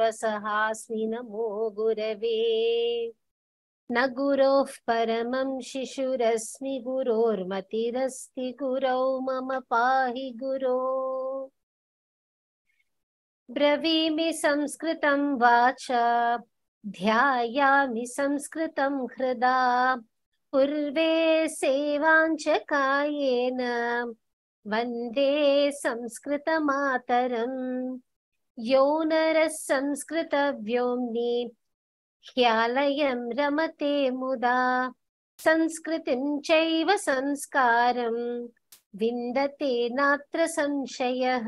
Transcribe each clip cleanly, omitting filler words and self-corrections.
वसहास्मि नमो गुरवे न गुरोः परमं शिशुरस्मि गुरोर्मतिरस्ति गुरौ मम पाहि गुरो ब्रवीमि संस्कृतं वाचा ध्यायामि संस्कृतं हृदा पूर्वे सेवाञ्च कायेन वन्दे संस्कृतमातरम् यो नरः संस्कृतव्योम्नि ह्यालयं रमते मुदा संस्कृतिं चैव संस्कारं विन्दते नात्र संशयः।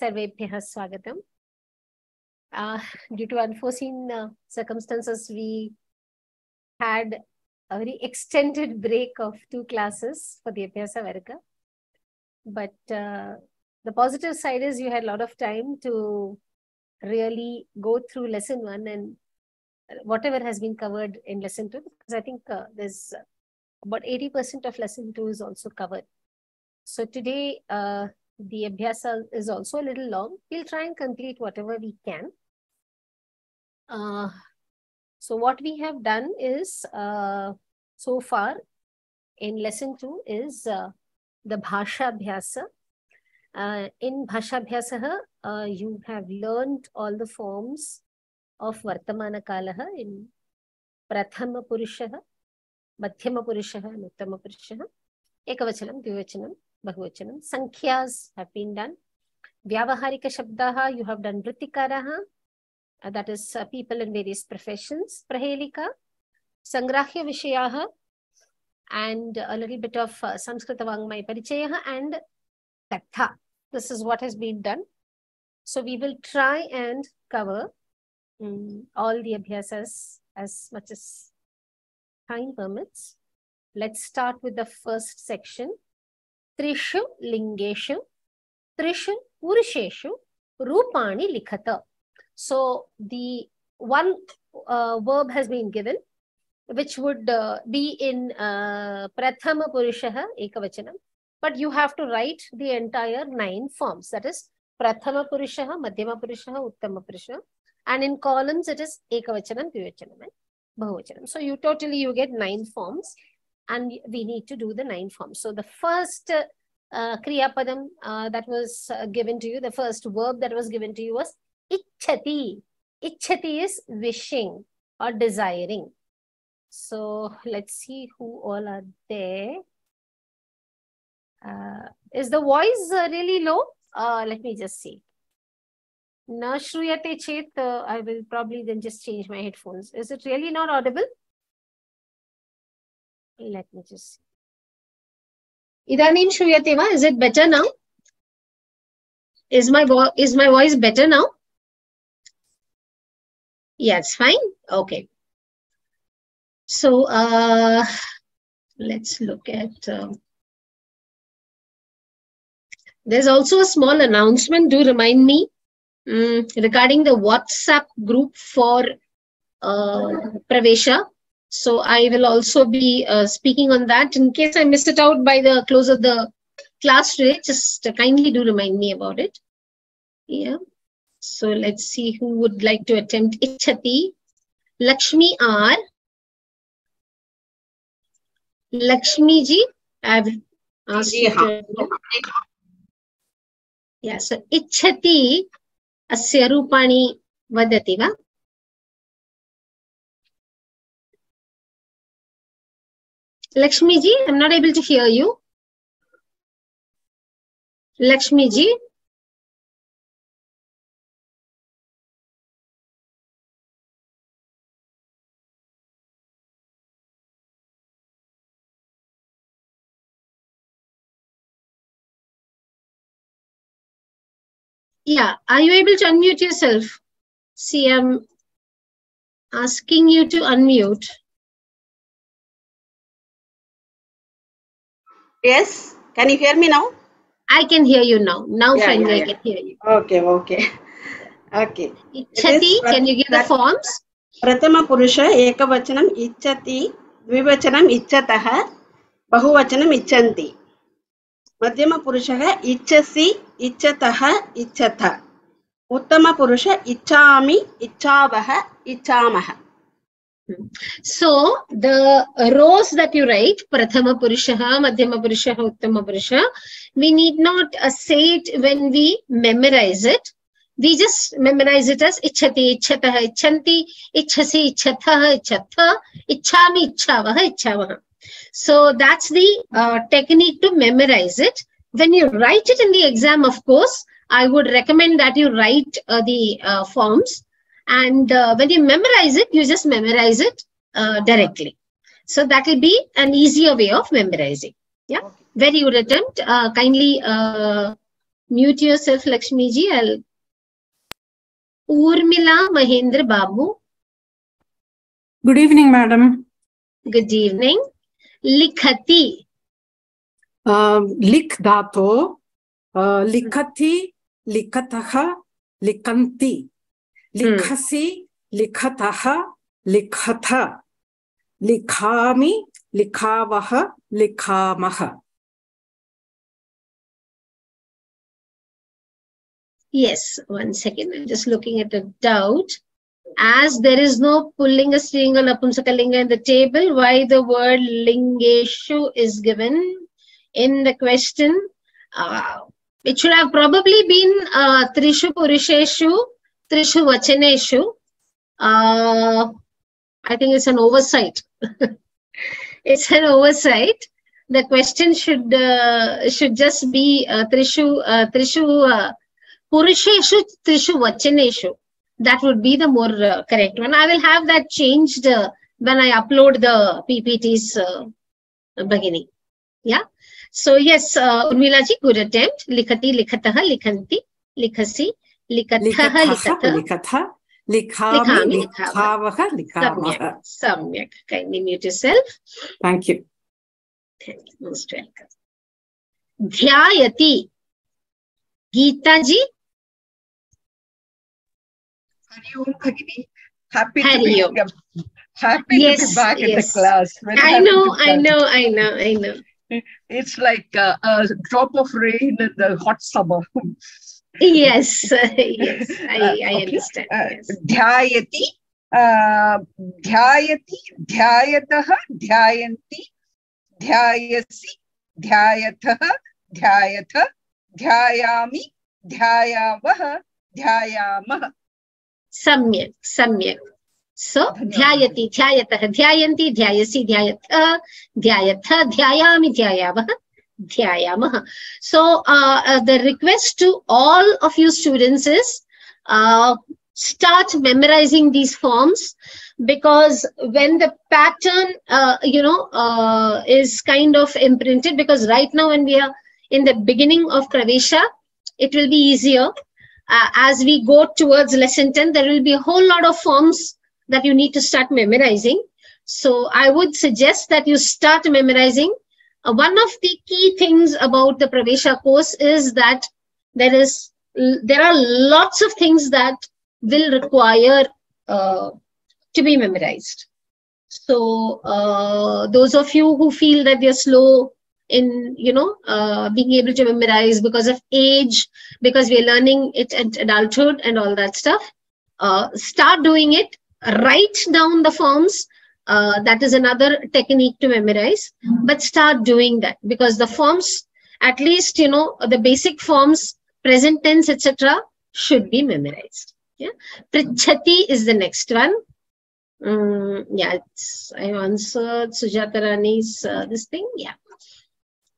सर्वेभ्यः स्वागतम्। Due to unforeseen circumstances, we had a very extended break of two classes for the Abhyasa Varga. But the positive side is you had a lot of time to really go through lesson one and whatever has been covered in lesson two, because I think there's about 80% of lesson two is also covered. So today, the Abhyasa is also a little long. We'll try and complete whatever we can. So what we have done is, so far in lesson two is the Bhasha Abhyasa. In Bhasha Abhyasa, you have learned all the forms of Vartamana Kalaha in Prathama Purushaha, Madhyama Purushaha, and Uttama Purushaha, Ekavachalam, Dvivachanam, Bahuvachanam. Sankhyas have been done. Vyavaharika Shabdaha, you have done Vrittikaraha, that is people in various professions. Prahelika, Sangrahya Vishayaha, and a little bit of Samskrita Vangmai Parichayaha and Katha. This is what has been done. So we will try and cover all the Abhyasas as much as time permits. Let's start with the first section. Trishu Lingeshu, Trishu Purusheshu, Rupani Likhata. So the one verb has been given, which would be in Prathama Purushaha Ekavachanam. But you have to write the entire 9 forms. That is Prathama Purushaha, Madhyama Purushaha, Uttama Purushaha. And in columns, it is Ekavachanam, Dvivachanam, and Bahuvachanam. So you totally, you get 9 forms. And we need to do the 9 forms. So the first Kriya Padam that was given to you, the first verb that was given to you was Icchati. Icchati is wishing or desiring. So let's see who all are there. Is the voice really low? Let me just see. Na shruyate chet, I will probably then just change my headphones. Is it really not audible? Let me just see. Idanim shruyate va? Is it better now? Is my voice better now? Yeah, it's fine. Okay. So let's look at. There's also a small announcement. Do remind me regarding the WhatsApp group for Pravesha. So I will also be speaking on that. In case I missed it out by the close of the class today, just kindly do remind me about it. Yeah. So let's see who would like to attempt Icchati. Lakshmi R. Lakshmi ji, I have asked you to... Yeah, so Icchati asya rupani vadati va? Lakshmi ji, I'm not able to hear you. Lakshmi ji. Yeah, are you able to unmute yourself? See, I'm asking you to unmute. Yes, can you hear me now? I can hear you now. Now yeah, finally, yeah, yeah. I can hear you. Okay, okay. Okay. Icchati, can you give the forms? Prathama Purusha, Ekavachanam, Icchati, Dvivachanam, Icchataha, Bahuvachanam, Icchanti. Madhyama Purushaha, Icchasi, Icchatah, Icchatha. Uttama Purusha Ichami Ichavaha Ichamaha. So the rows that you write, Prathama Purushaha, Madhyama Purushaha, Uttama Purushaha, we need not say it when we memorize it. We just memorize it as Icchati, Ichchataha, Ichchanti, Icchasi, Ichchathaha, Ichchatha, Ichchami, Ichchavaha, Ichchavaha. So that's the technique to memorize it. When you write it in the exam, of course, I would recommend that you write the forms. And when you memorize it, you just memorize it directly. So that will be an easier way of memorizing. Yeah, okay. Very good attempt. Kindly mute yourself, Lakshmi ji. Urmila Mahendra Babu. Good evening, madam. Good evening. Likhati. Likdato. Likhati, likataha, likanti. Likhasi, likhataha, likhatha. Likhami, likhavaha, likhamaha. Yes, one second. I'm just looking at the doubt. As there is no pullinga, stringa, napumsakalinga in the table, why the word lingeshu is given in the question? It should have probably been Trishu Purusheshu, Trishu Vachaneshu. I think it's an oversight. It's an oversight. The question should just be Trishu Purusheshu, Trishu Vachaneshu. That would be the more correct one. I will have that changed when I upload the PPT's beginning. Yeah. So yes, Urmila ji, good attempt. Likhati, likhataha, likhanti, likhasi, likataha, likatha, likatha, likhami, likhavaha, likhamaha. Samyak. Kindly mute yourself. Thank you. Thank you. Most welcome. Dhyayati. Gita ji. Hari Om Bhagini. Happy to be here. Happy to be back in the class. I know. It's like a drop of rain in the hot summer. Yes, yes, I understand. Yes. Dhyayati, dhyayati, dhyayataha, dhyayanti, dhyayasi, dhyayataha, dhyayatha, dhyayami, dhyayavaha, dhyayamaha. Samyak, samyak. So, dhyayati, dhyayataha, dhyayanti, dhyayasi, dhyayatha, dhyayatha, dhyayami, dhyayavaha, dhyayamaha. So, the request to all of you students is start memorizing these forms, because when the pattern, is kind of imprinted, because right now when we are in the beginning of Pravesha, it will be easier. As we go towards lesson 10, there will be a whole lot of forms that you need to start memorizing. So I would suggest that you start memorizing. One of the key things about the Pravesha course is that there are lots of things that will require to be memorized. So those of you who feel that they're slow in being able to memorize because of age, because we're learning it at adulthood and all that stuff, start doing it. Write down the forms. That is another technique to memorize. But start doing that, because the forms, at least the basic forms, present tense, etc., should be memorized. Yeah. Prichati is the next one. Yeah, I answered Sujatarani's this thing. Yeah.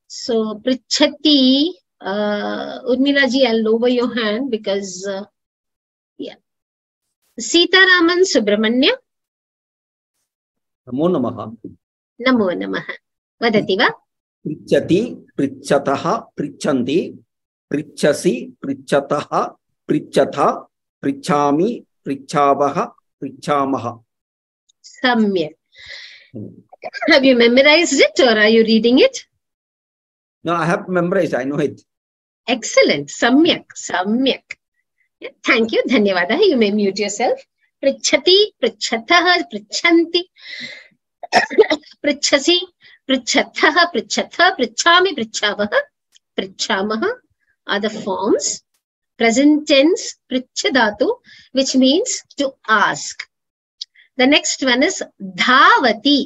So Prichati, Urmila ji, I'll lower your hand because yeah. Sita Raman Subramanya. Namo Namaha. Namo Namaha. Vadati va? Prichati, Prichataha, Prichanti, Prichasi, Prichataha, Prichatha, Prichami, Prichavaha, Prichamaha. Samya. Have you memorized it or are you reading it? No, I have memorized. I know it. Excellent. Samyak. Samyak. Thank you. Dhanyavada. You may mute yourself. Prichati, Prichathaha, Prichanti, Prichasi, Prichathaha, Prichatha, Prichami, Prichavaha, Prichamaha are the forms. present tense prichadatu, which means to ask. The next one is dhavati.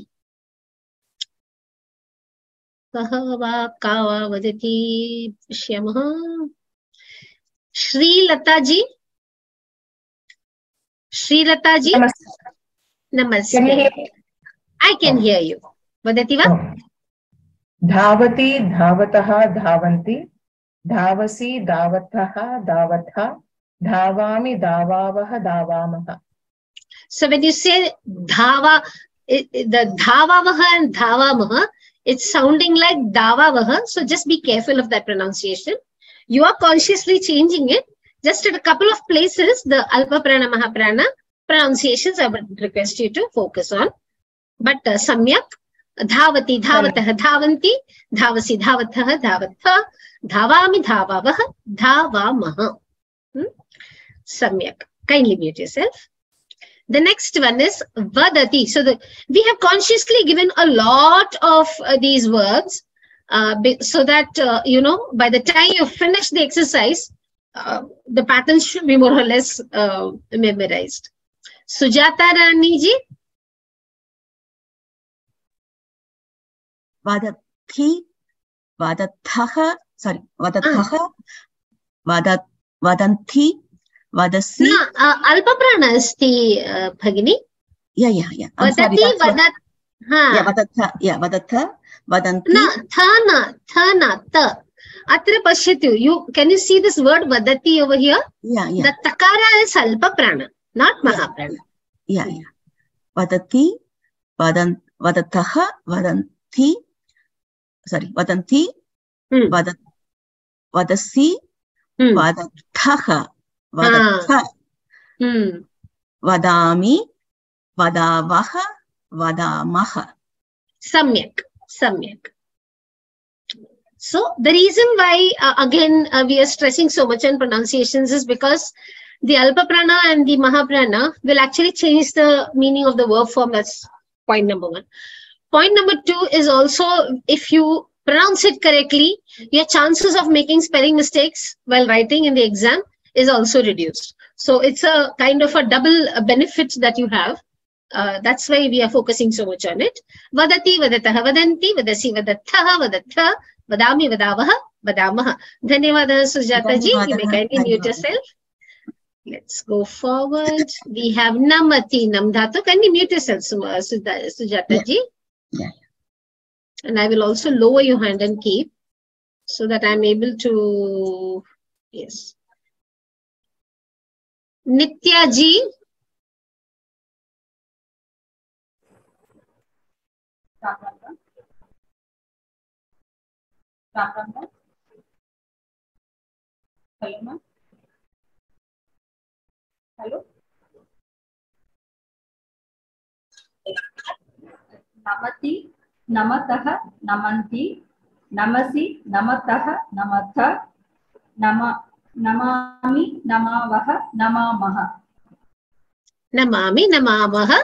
Shrilata ji. Namaste. I can hear you. Vadati va? Dhavati, dhavataha, dhavanti. Dhavasi, davataha, davatha. Dhavami, davavaha, davamaha. So when you say dhava, the dhavavaha and davamaha, it's sounding like davavaha. So just be careful of that pronunciation. You are consciously changing it. Just at a couple of places, the Alpa Prana, Mahaprana pronunciations I would request you to focus on. But Samyak, Dhavati, Dhavataha, Dhavanti, Dhavasi, Dhavataha, Dhavatha, Dhavami, Dhavavaha, Dhavamaha. Samyak. Kindly mute yourself. The next one is Vadati. So we have consciously given a lot of these words so that, by the time you finish the exercise, the patterns should be more or less memorized. Sujata Rani ji. Vadati, Vadathaha, sorry, Vadathaha, Vadanthi, Vadasi. No, Alpa Prana is the Bhagini. Yeah. Vadatha, Vadanthi. No, Thana. Atra Pashyatyu, can you see this word Vadati over here? Yeah. The Takara is Alpa Prana, not Mahaprana. Yeah. Vadati, Vadathaha, Vadanthi. Sorry, Vadanthi, Vadasi, Vadathaha, Vadatha, Vadami, Vadavaha, Vadamaha. Samyak. So the reason why, we are stressing so much on pronunciations is because the Alpa Prana and the Mahaprana will actually change the meaning of the verb form. That's point number one. Point number two is also, if you pronounce it correctly, your chances of making spelling mistakes while writing in the exam is also reduced. So it's a kind of a double benefit that you have. That's why we are focusing so much on it. Vadati, Vadataha, Vadanti, Vadasi, Vadathaha, Vadatha, Vadami, Vadavaha, Vadamaha. Dhanyavadaha, Sujata ji. You may kindly mute yourself. Let's go forward. We have Namati, Namdhatu. Kindly mute yourself, Sujata ji. Yeah. And I will also lower your hand and keep so that I'm able to. Yes. Nitya ji. Hello, ma'am. Hello. Namati, Namataha, Namanti, Namasi, Namataha, Namatha, Namami, Namavaha, Namamaha. Namami, Namavaha,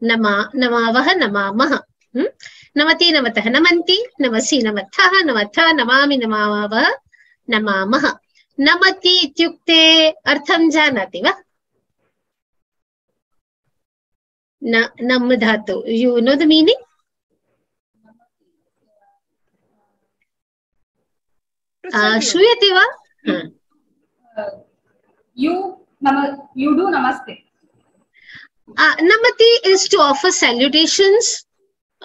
Namavaha, Namamaha. Namati, Namataha, Namanti, Namasi, Namataha, Namatha, Namami, Namavaha, Namamaha. Namati ityukte artham janati va? Namdhatu. You know the meaning? Shruyate va? You do namaste. Namati is to offer salutations,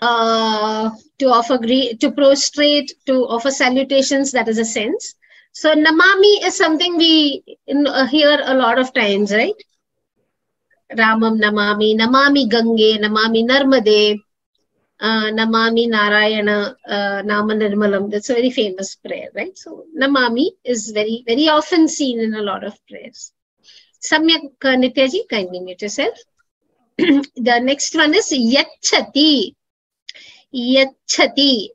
to prostrate, to offer salutations. That is a sense. So namami is something we hear a lot of times, right? Ramam namami, namami Gange, namami Narmade, namami Narayana, nama Nirmalam. That's a very famous prayer, right? So namami is very, very often seen in a lot of prayers. Samyak Nitya ji, kindly mute yourself. The next one is Yachati. Yachati.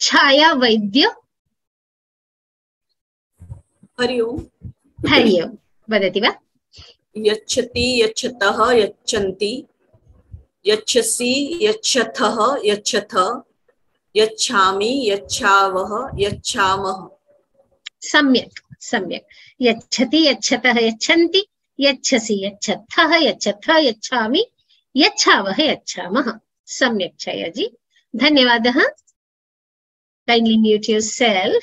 Chaya Vaidya. Hari Om. Vadati va? Yachati, Yachataha, Yachanti, Yachasi, Yachataha, Yachatha, Yachami, Yachavaha, Yachamaha. Samyak. Samyak. Yachati, yachatah, yachanti, yachasi, yachathah, yachatha, yachami, yachavah, yachamah. Samyak Chaya ji. Dhanyavadaha. Kindly mute yourself.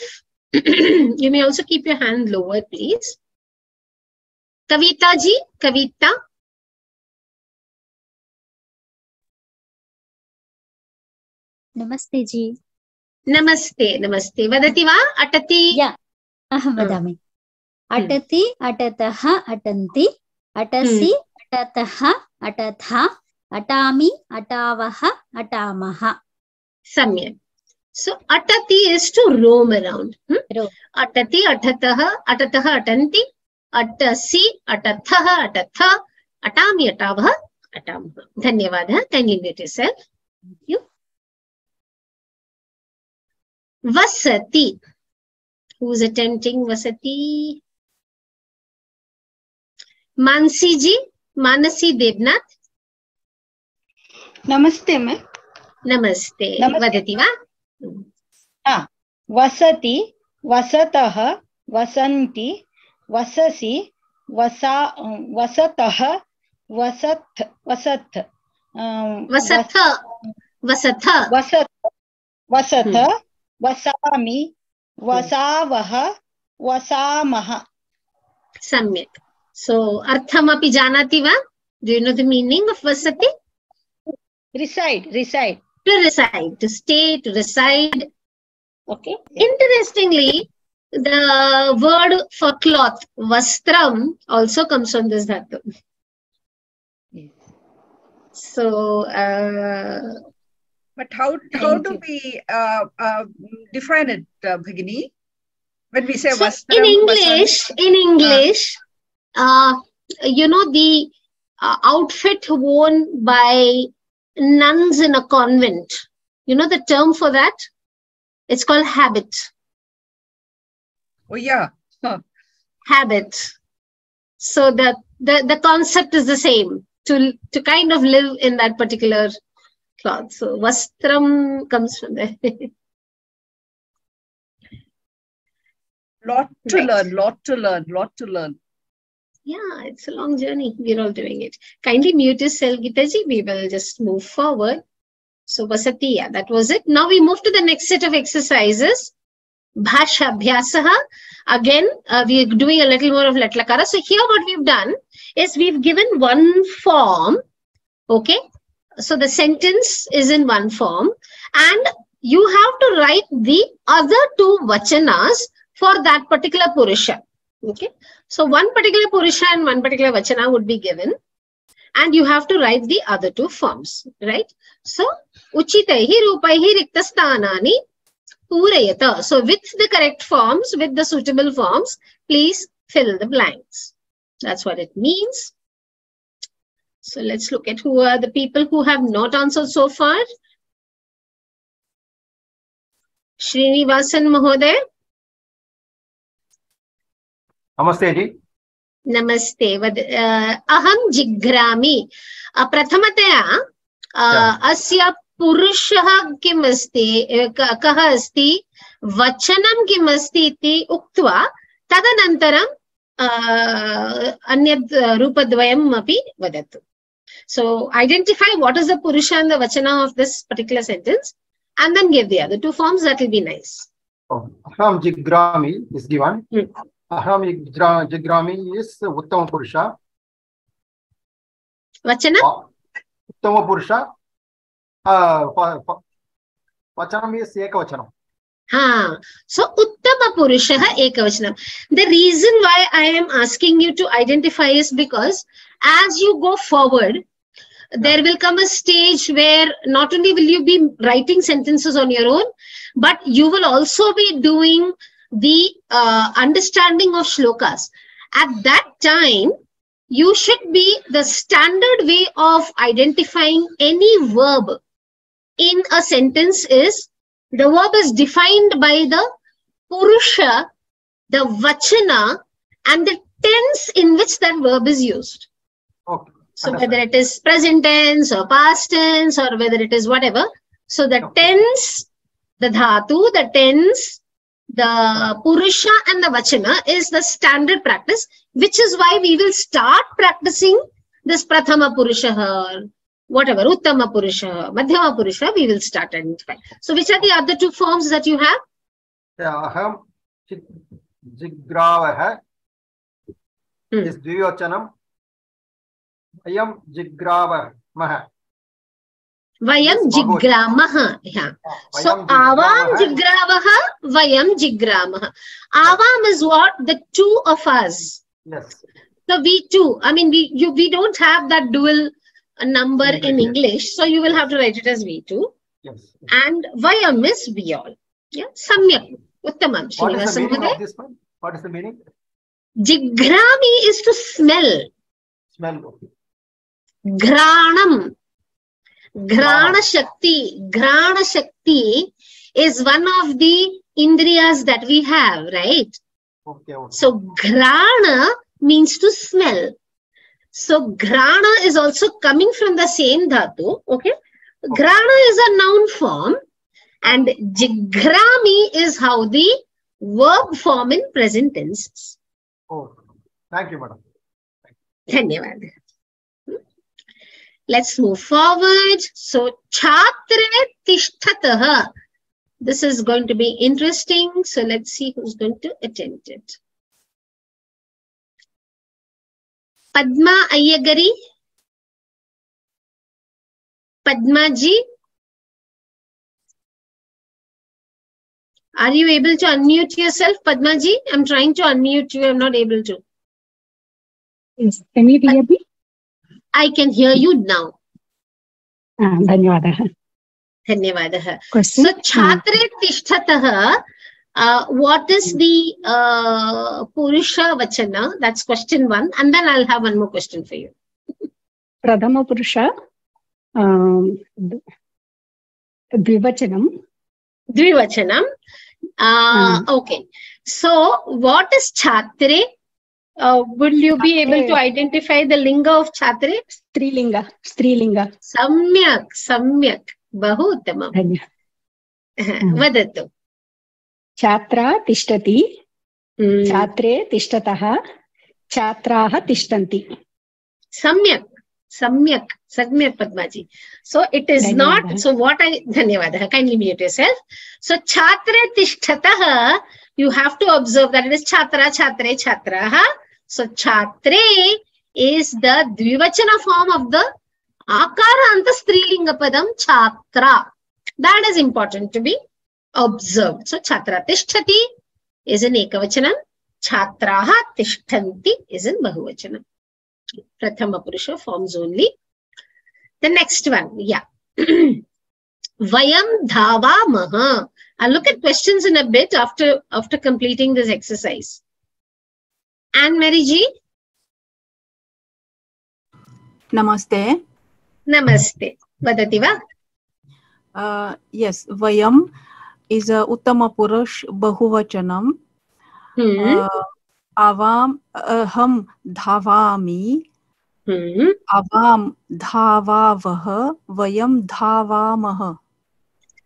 You may also keep your hand lower, please. Kavita ji, Kavita. Namaste ji. Namaste, namaste. Vadati va? Atati? Yeah. Aham vadami. Atati, atataha, atanti, atasi, atataha, atatha, atami, atavaha, atamaha. Samyak. So, atati is to roam around. Roam. Atati, atataha, atataha, atanti, atasi, atathaha, atatha, atami, atavaha, atamaha. Dhanyavada. Can you mute yourself? Thank you. Vasati. Who's attempting Vasati? Mansi ji, Manasi Devnath. Namaste, ma'am. Namaste. Vadati va? Ah, Vasati, Vasataha, Vasanti, Vasasi, Vasa, Vasataha, Vasat, Vasat. Vasatha, Vasatha. Vasatha, Vasatha. Vasami, Vasavaha, Vasamaha. Samyak. So, Artham api janati va? Do you know the meaning of Vasati? Reside, reside. To reside, to stay, to reside. Okay. Interestingly, the word for cloth, vastram, also comes from this dhatu. Yes. So, but how do we define it, Bhagini? When we say so vastram, in English, you know, the outfit worn by nuns in a convent. You know the term for that? It's called habit. Oh yeah. Huh. Habit. So the concept is the same. To kind of live in that particular cloth. So, vastram comes from there. Lot to learn. Yeah, it's a long journey. We're all doing it. Kindly mute yourself, Gita ji. We will just move forward. So, Vasati, yeah, that was it. Now we move to the next set of exercises. Bhasha Abhyasaha. Again, we're doing a little more of Latlakara. So, here what we've done is we've given one form. Okay. So, the sentence is in one form and you have to write the other two vachanas for that particular Purusha. Okay. So, one particular Purusha and one particular vachana would be given and you have to write the other two forms, right? So, Uchitaihi Rupaihi Riktasthanani Purayata. So, with the correct forms, with the suitable forms, please fill the blanks. That's what it means. So let's look at who are the people who have not answered so far. Srinivasan Mahoday. Namaste ji. Namaste. Aham Jigrami. Prathamataya asya purushaha kim asti kaha asti vachanam kim asti iti uktva tadanantaram anyad rupadvayam api vadatu. So, identify what is the Purusha and the Vachana of this particular sentence and then give the other two forms. That will be nice. Oh, Aham Jigrami is given. Aham Jigrami is Uttama Purusha. Vachana? Uttama Purusha. Vachanam is Ekavachalam. Ah, so Uttama Purushaha Ekavachanam. The reason why I am asking you to identify is because as you go forward, there will come a stage where not only will you be writing sentences on your own, but you will also be doing the understanding of shlokas. At that time, you should be the standard way of identifying any verb in a sentence is the verb is defined by the Purusha, the Vachana, and the tense in which that verb is used. Okay. So whether it is present tense or past tense or whether it is whatever. So the tense, the dhatu, the tense, the Purusha and the Vachana is the standard practice, which is why we will start practicing this Prathama Purushaha, whatever, Uttama Purushaha, Madhyama Purushaha, we will start identifying. So which are the other two forms that you have? Aham Jigravaha is Dvivachanam. Ayam Jigramah. Vayam Jigramah. Yeah. So Avam Jigravaha, Vayam Jigramah. Avam is what? The two of us. Yes. So we two. I mean, we don't have that dual number in English. So you will have to write it as we two. Yes. And Vayam is we all. Yeah. Samyak. Uttamam. What is the meaning of this one? What is the meaning? Jigrami is to smell. Smell. Granam. Grana Shakti is one of the indriyas that we have, right? Okay, okay. So, grana means to smell. So, grana is also coming from the same dhatu, okay? Grana is a noun form and jigrami is how the verb form in present tense. Oh, thank you, madam. Dhanyavad. Let's move forward. So, Chhatre Tishtataha. This is going to be interesting. So, let's see who's going to attempt it. Padma Ayagari. Padma ji. Are you able to unmute yourself, Padma ji? I'm trying to unmute you. I'm not able to. Yes. Can you hear me? I can hear you now. Dhanyavadaha. Dhanyavadaha. So, Chhatre Tishtataha, what is the Purusha Vachana? That's question one. And then I'll have one more question for you. Prathama Purusha, Dvivachanam. Dvivachanam. Okay. So, what is Chhatre? Will you be able to identify the linga of Chhatre? Strilinga. Strilinga. Samyak. Samyak. Bahu uttamam. Vadatu. Chhatra tishtati. Chhatre tishtataha. Chhatraha tishtanti. Samyak. Samyak. Samyak Padmaji. So it is not. So what I. Dhanyavadaha. Kindly mute yourself. So Chhatre tishtataha. You have to observe that it is Chhatra, Chhatre, Chhatraha. So, Chhatre is the Dvivachana form of the Akara Anta Strilinga Padam Chhatra. That is important to be observed. So, Chhatra Tishtati is in Ekavachanam. Chhatraha Tishtanti is in Bahuvachanam. Prathama Purusha forms only. The next one, yeah. Vayam Dhavamaha. I'll look at questions in a bit after completing this exercise. Anne Mary ji. Namaste. Namaste. Vadati va? Yes, Vayam is Uttama Purush Bahuvachanam. Avam Aham Dhavami. Avam Dhavavaha. Vayam Dhavamaha.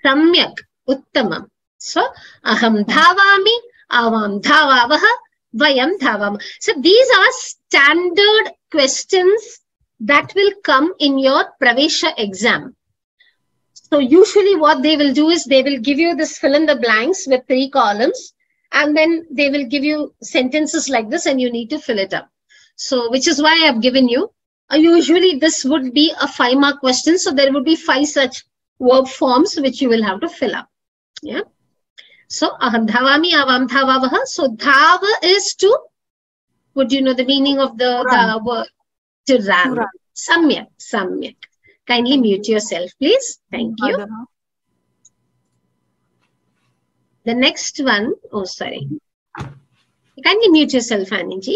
Samyak. Uttamam. So, aham dhavami, avam dhavavaha, vayam dhavam. So, these are standard questions that will come in your Pravesha exam. So, usually what they will do is they will give you this fill in the blanks with 3 columns and then they will give you sentences like this and you need to fill it up. So, which is why I have given you. Usually this would be a 5-mark question. So, there would be 5 such verb forms which you will have to fill up. Yeah. So, aham dhavami, avam dhavavaha. So, dhava is to, would you know the meaning of the word? To run. Samyak, samyak. Kindly mute yourself, please. Thank you. The next one, oh, sorry. Kindly mute yourself, Aniji.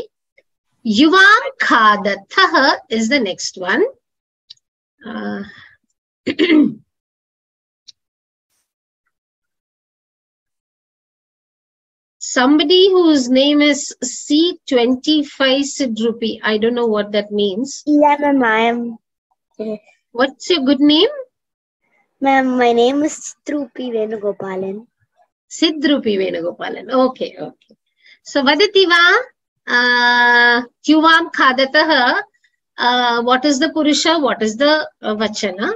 Yuvam khadathaha is the next one. Somebody whose name is C25 Sidrupi. I don't know what that means. Yeah, ma'am, I am. What's your good name? Ma'am, my name is Sidrupi Venugopalan. Sidrupi Venugopalan. Okay, okay. So Vadati va Yuvam khadataha. What is the Purusha? What is the Vachana?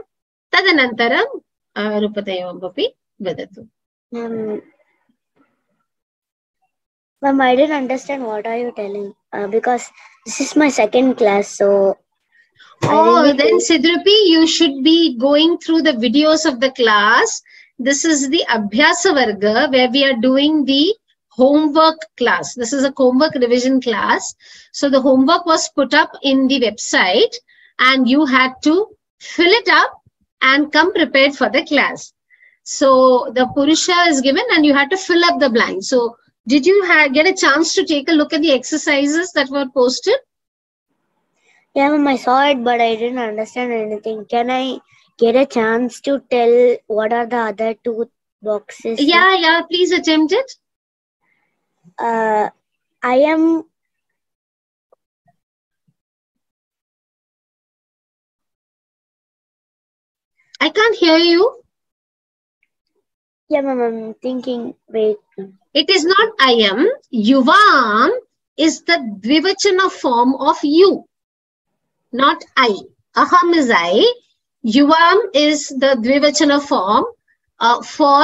Tadanantaram Rupatayavam Vapi Vadatu. Ma'am, I didn't understand what are you telling because this is my second class, so... Oh, then Sidrupi, you should be going through the videos of the class. This is the Abhyasa Varga where we are doing the homework class. This is a homework revision class. So the homework was put up in the website and you had to fill it up and come prepared for the class. So the Purusha is given and you had to fill up the blank. So did you get a chance to take a look at the exercises that were posted? Yeah, ma'am, I saw it, but I didn't understand anything. Can I get a chance to tell what are the other two boxes? Yeah, yeah, please attempt it. I am I can't hear you. Yeah, ma'am, I'm thinking, wait. It is not I am. Yuvam is the Dvivachana form of you, not I. Aham is I. Yuvam is the Dvivachana form for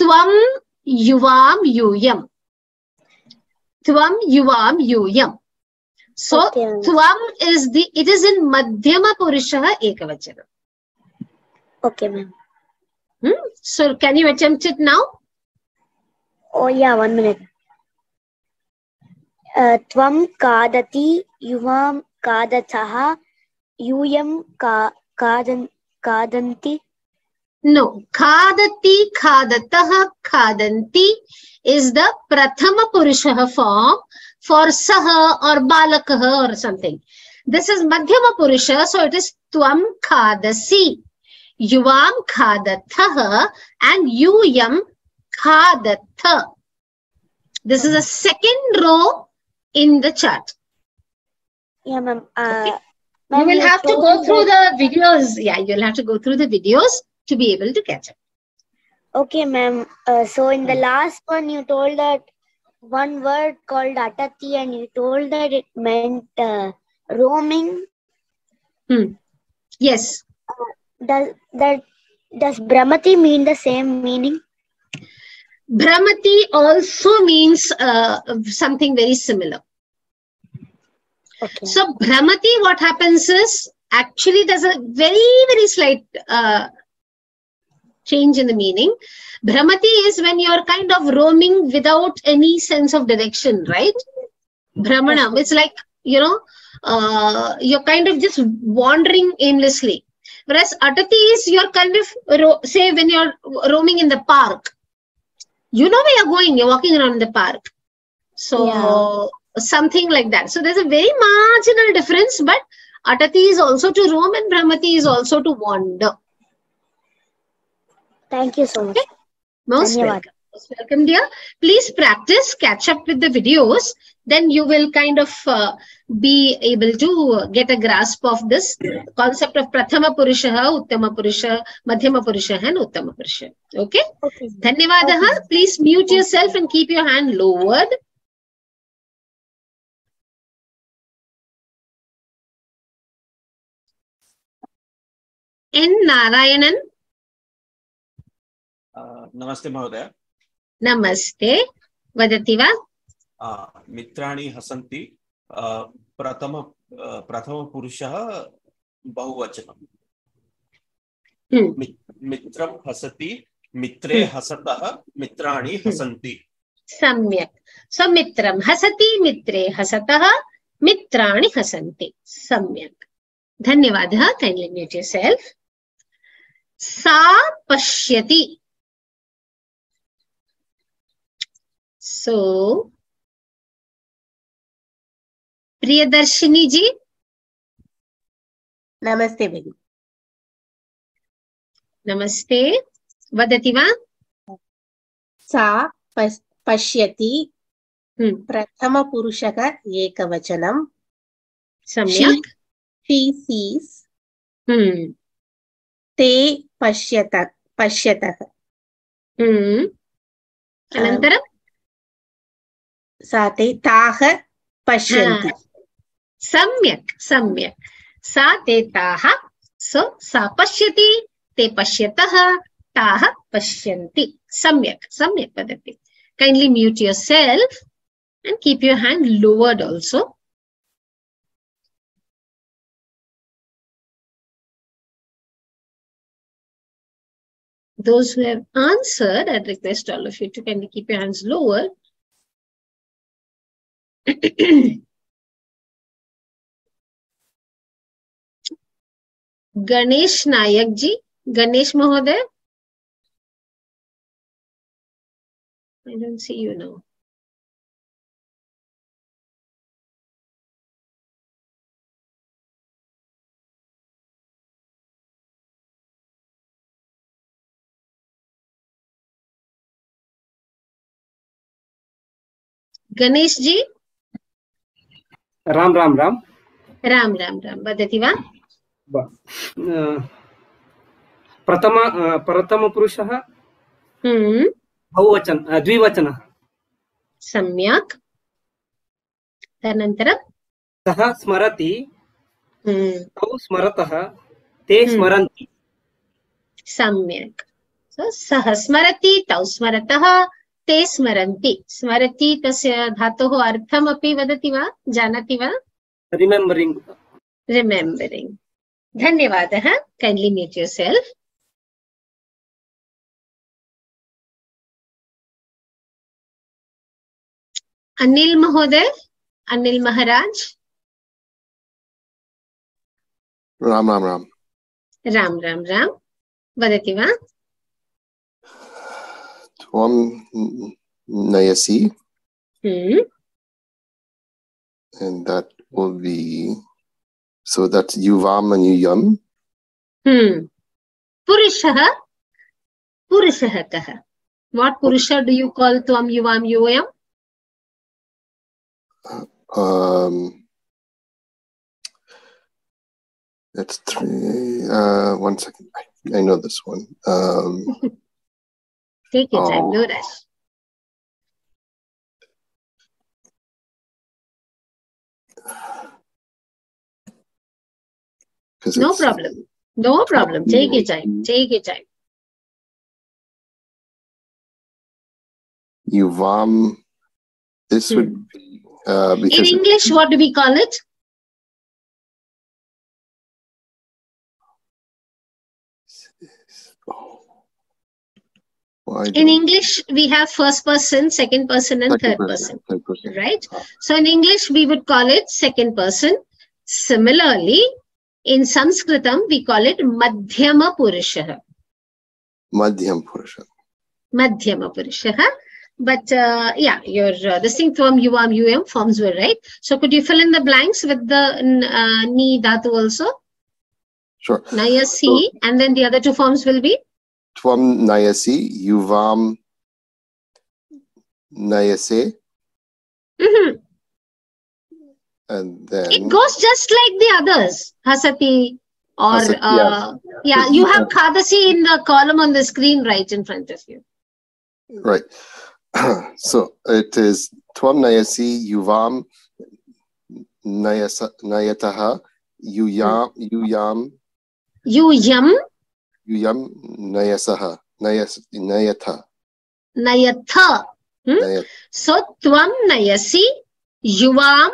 Tvam, Yuvam, Yuyam. Tvam, Yuvam, Yuyam. So, okay. Tvam is the, it is in Madhyama Purushaha Ekavachalam. Okay, ma'am. So, can you attempt it now? Oh, yeah, 1 minute. Tvam kadati, Yuvam kadataha, Yuyam kadanti. No, kadati, kadataha, kadanti is the Prathama Purushaha form for saha or balakaha or something. This is Madhyama Purusha, so it is Tvam kadasi, Yuvam khadathaha, and Yuyam khadatha. This is the second row in the chart. Yeah, ma'am. Okay. Ma you will have to go through the videos. Yeah, you'll have to go through the videos to be able to catch up. Okay, ma'am. So in the last one, you told that one word called Atati, and you told that it meant roaming. Yes. Does Brahmati mean the same meaning? Brahmati also means something very similar. Okay. So Brahmati, what happens is, actually there's a very slight change in the meaning. Brahmati is when you're kind of roaming without any sense of direction, right? Brahmanam, it's like, you know, you're kind of just wandering aimlessly. Whereas Atati is you're kind of, say when you're roaming in the park, you know where you're going, you're walking around the park. So yeah, something like that. So there's a very marginal difference, but Atati is also to roam and Brahmati is also to wander. Thank you so much. Okay. Most welcome. Most welcome, dear. Please practice, catch up with the videos. Then you will kind of be able to get a grasp of this concept of Prathama Purushaha, Uttama Purushaha, Madhyama Purushaha and Uttama Purushaha. Okay? Okay. Dhanyavadaha. Okay. Please mute yourself and keep your hand lowered. N. Narayanan. Namaste, Mahodaya. Namaste. Vadativa. Mitrani Hasanti, Prathama Purushaha Bahuvachanam. Mitram Hasati, Mitre Hasataha, Mitrani Hasanti. Samyak. So Mitram Hasati, Mitre Hasataha, Mitrani Hasanti. Samyak. Dhanyavadha, kindly mute yourself. Sa Pashyati. So Priyadarshini ji. Namaste, Bhagini. Namaste. Vadati va? Sa pashyati Prathama Purushaha Ekavachanam. Samyak. She sees. Te pashyataha. Anantaram Sate Taha Pashyanta. Samyak. Sate Taha. So Sapashyati, Te Pashyataha, Taha Pashyanti. Samyak Vadati. Kindly mute yourself and keep your hand lowered also. Those who have answered, I request all of you to kindly keep your hands lower. Ganesh Nayak ji, Ganesh Mahoday. I don't see you now. Ganesh ji? Ram. Ram. Vadati va? Prathama Purushaha. Dvivachanam. Samyak. Tanantara. Saha smarati. Tau smarataha. Te smaranti. Samyak. So, saha smarati, tau smarataha. Te smaranti. Smarati tasya dhatoho artham api vadati va? Janati va? Remembering. Dhanyavadaha. Kindly mute yourself. Anil Mahodev. Anil Maharaj. Ram. Vadati va? Nayasi. And that will be, so that's Yuvam and Yuyam. Purushaha kaha. What Purusha do you call Tvam, Yuvam, Yuyam? That's three, 1 second. I know this one. Take your time, no rush. No problem. Take your time. Yuvam. This would be in English, what do we call it? In English, we have first person, second person, and third person. Right? So in English, we would call it second person. Similarly, in Sanskritam, we call it Madhyama Purushaha. Madhyama Purushaha. But yeah, your this thing from Yuvam, Yum forms were right. So could you fill in the blanks with the Ni Dhatu also? Sure. Nayasi, so, and then the other two forms will be? Tvam Nayasi, Yuvam Nayase. And then it goes just like the others. Hasati or Hasati, yeah, you have Khadasi in the column on the screen right in front of you. Right. So it is Tvam Nayasi, Yuvam Nayataha, Yuyam Nayasaha. Nayatha. So Tvam Nayasi, Yuvam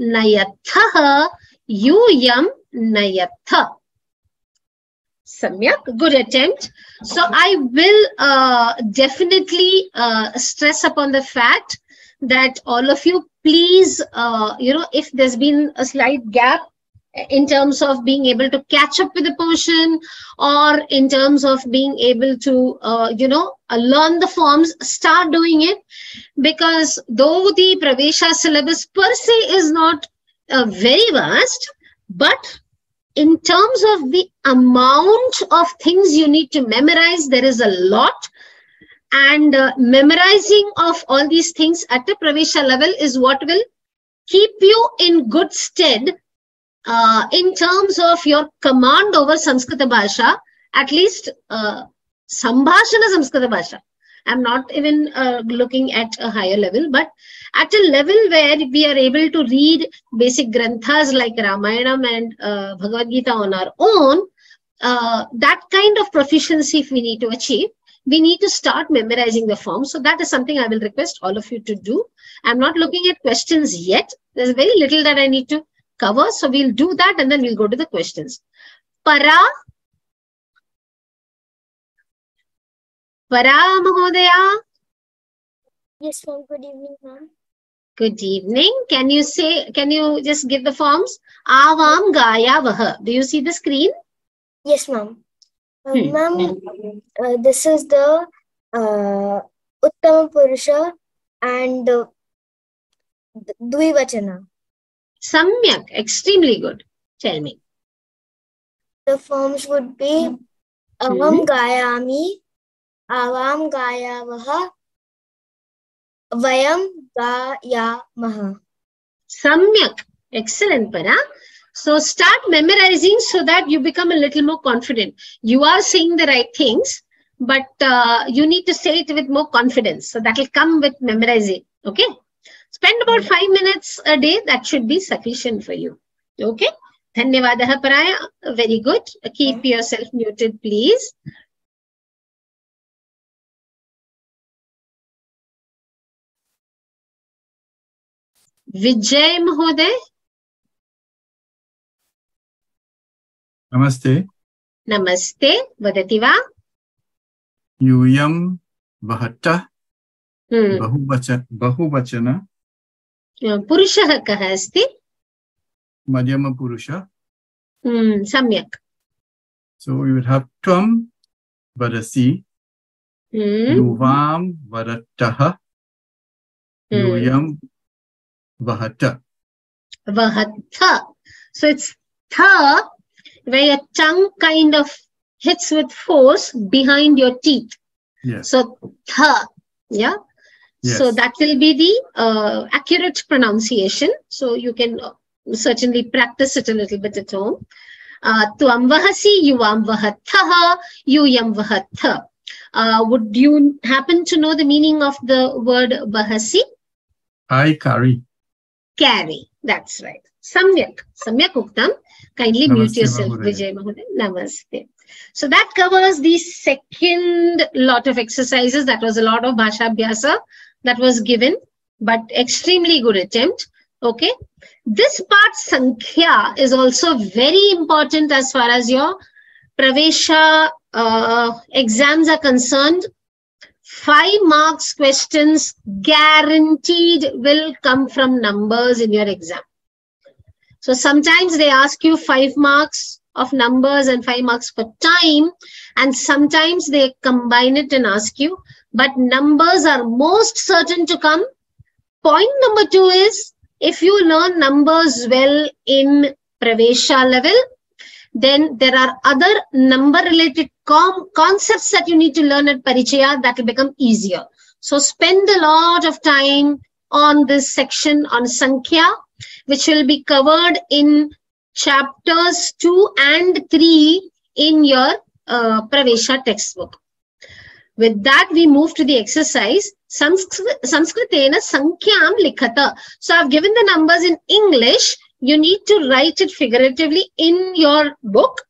Nayathaha, Yuyam Nayatha. Samyak. Good attempt. So I will definitely stress upon the fact that all of you, please, if there's been a slight gap in terms of being able to catch up with the portion or in terms of being able to, learn the forms, start doing it. Because though the Pravesha syllabus per se is not very vast, but in terms of the amount of things you need to memorize, there is a lot. And memorizing of all these things at the Pravesha level is what will keep you in good stead in terms of your command over Sanskrit Bhasha, at least Sambhashana Sanskrit Bhasha. I'm not even looking at a higher level, but at a level where we are able to read basic granthas like Ramayana and Bhagavad Gita on our own, that kind of proficiency if we need to achieve, we need to start memorizing the form. So that is something I will request all of you to do. I'm not looking at questions yet. There's very little that I need to cover. So we'll do that and then we'll go to the questions. Para. Para Mahodaya. Yes, ma'am. Good evening, ma'am. Good evening. Can you say, can you just give the forms? Avam Gaya Vaha. Do you see the screen? Yes, ma'am. Ma'am, this is the Uttama Purushaha and Dvivachanam. Samyak, extremely good. Tell me. The forms would be Avam Gayami, Avam Gayavaha, Vayam Gayamaha. Samyak, excellent, Para. So start memorizing so that you become a little more confident. You are saying the right things, but you need to say it with more confidence. So that will come with memorizing. Okay. Spend about 5 minutes a day. That should be sufficient for you. Okay. Dhanyavadaha Paraya. Very good. Keep yourself muted, please. Vijay Mahoday. Namaste. Namaste. Vadati va? Yuyam Vahatta Bahuvachana Purushaha kaha asti? Madhyama Purushaha. Samyak. So we will have Tvam Vadasi Yuvam Vadattaha Yuyam Vahatta. Vahatta. So it's Tha, where your tongue kind of hits with force behind your teeth. Yes. So, tha. Yeah. Yes. So, that will be the accurate pronunciation. So, you can certainly practice it a little bit at home. Tuam vahasi, yuam vahatha, yuyam vahatha. Would you happen to know the meaning of the word vahasi? I carry. Carry. That's right. Samyak. Samyak Uktam. Kindly mute yourself, Vijay Mahoday. Namaste. So that covers the second lot of exercises. That was a lot of Bhasha Abhyasa that was given, but extremely good attempt. Okay. This part, Sankhya, is also very important as far as your Pravesha exams are concerned. 5 marks questions guaranteed will come from numbers in your exam. So sometimes they ask you 5 marks of numbers and 5 marks for time, and sometimes they combine it and ask you, but numbers are most certain to come. Point number 2 is, if you learn numbers well in Pravesha level, then there are other number related concepts that you need to learn at Parichaya that will become easier. So spend a lot of time on this section on Sankhya, which will be covered in chapters 2 and 3 in your Pravesha textbook. With that, we move to the exercise. Sanskritena Sankhyam Likhata. So I've given the numbers in English. You need to write it figuratively in your book.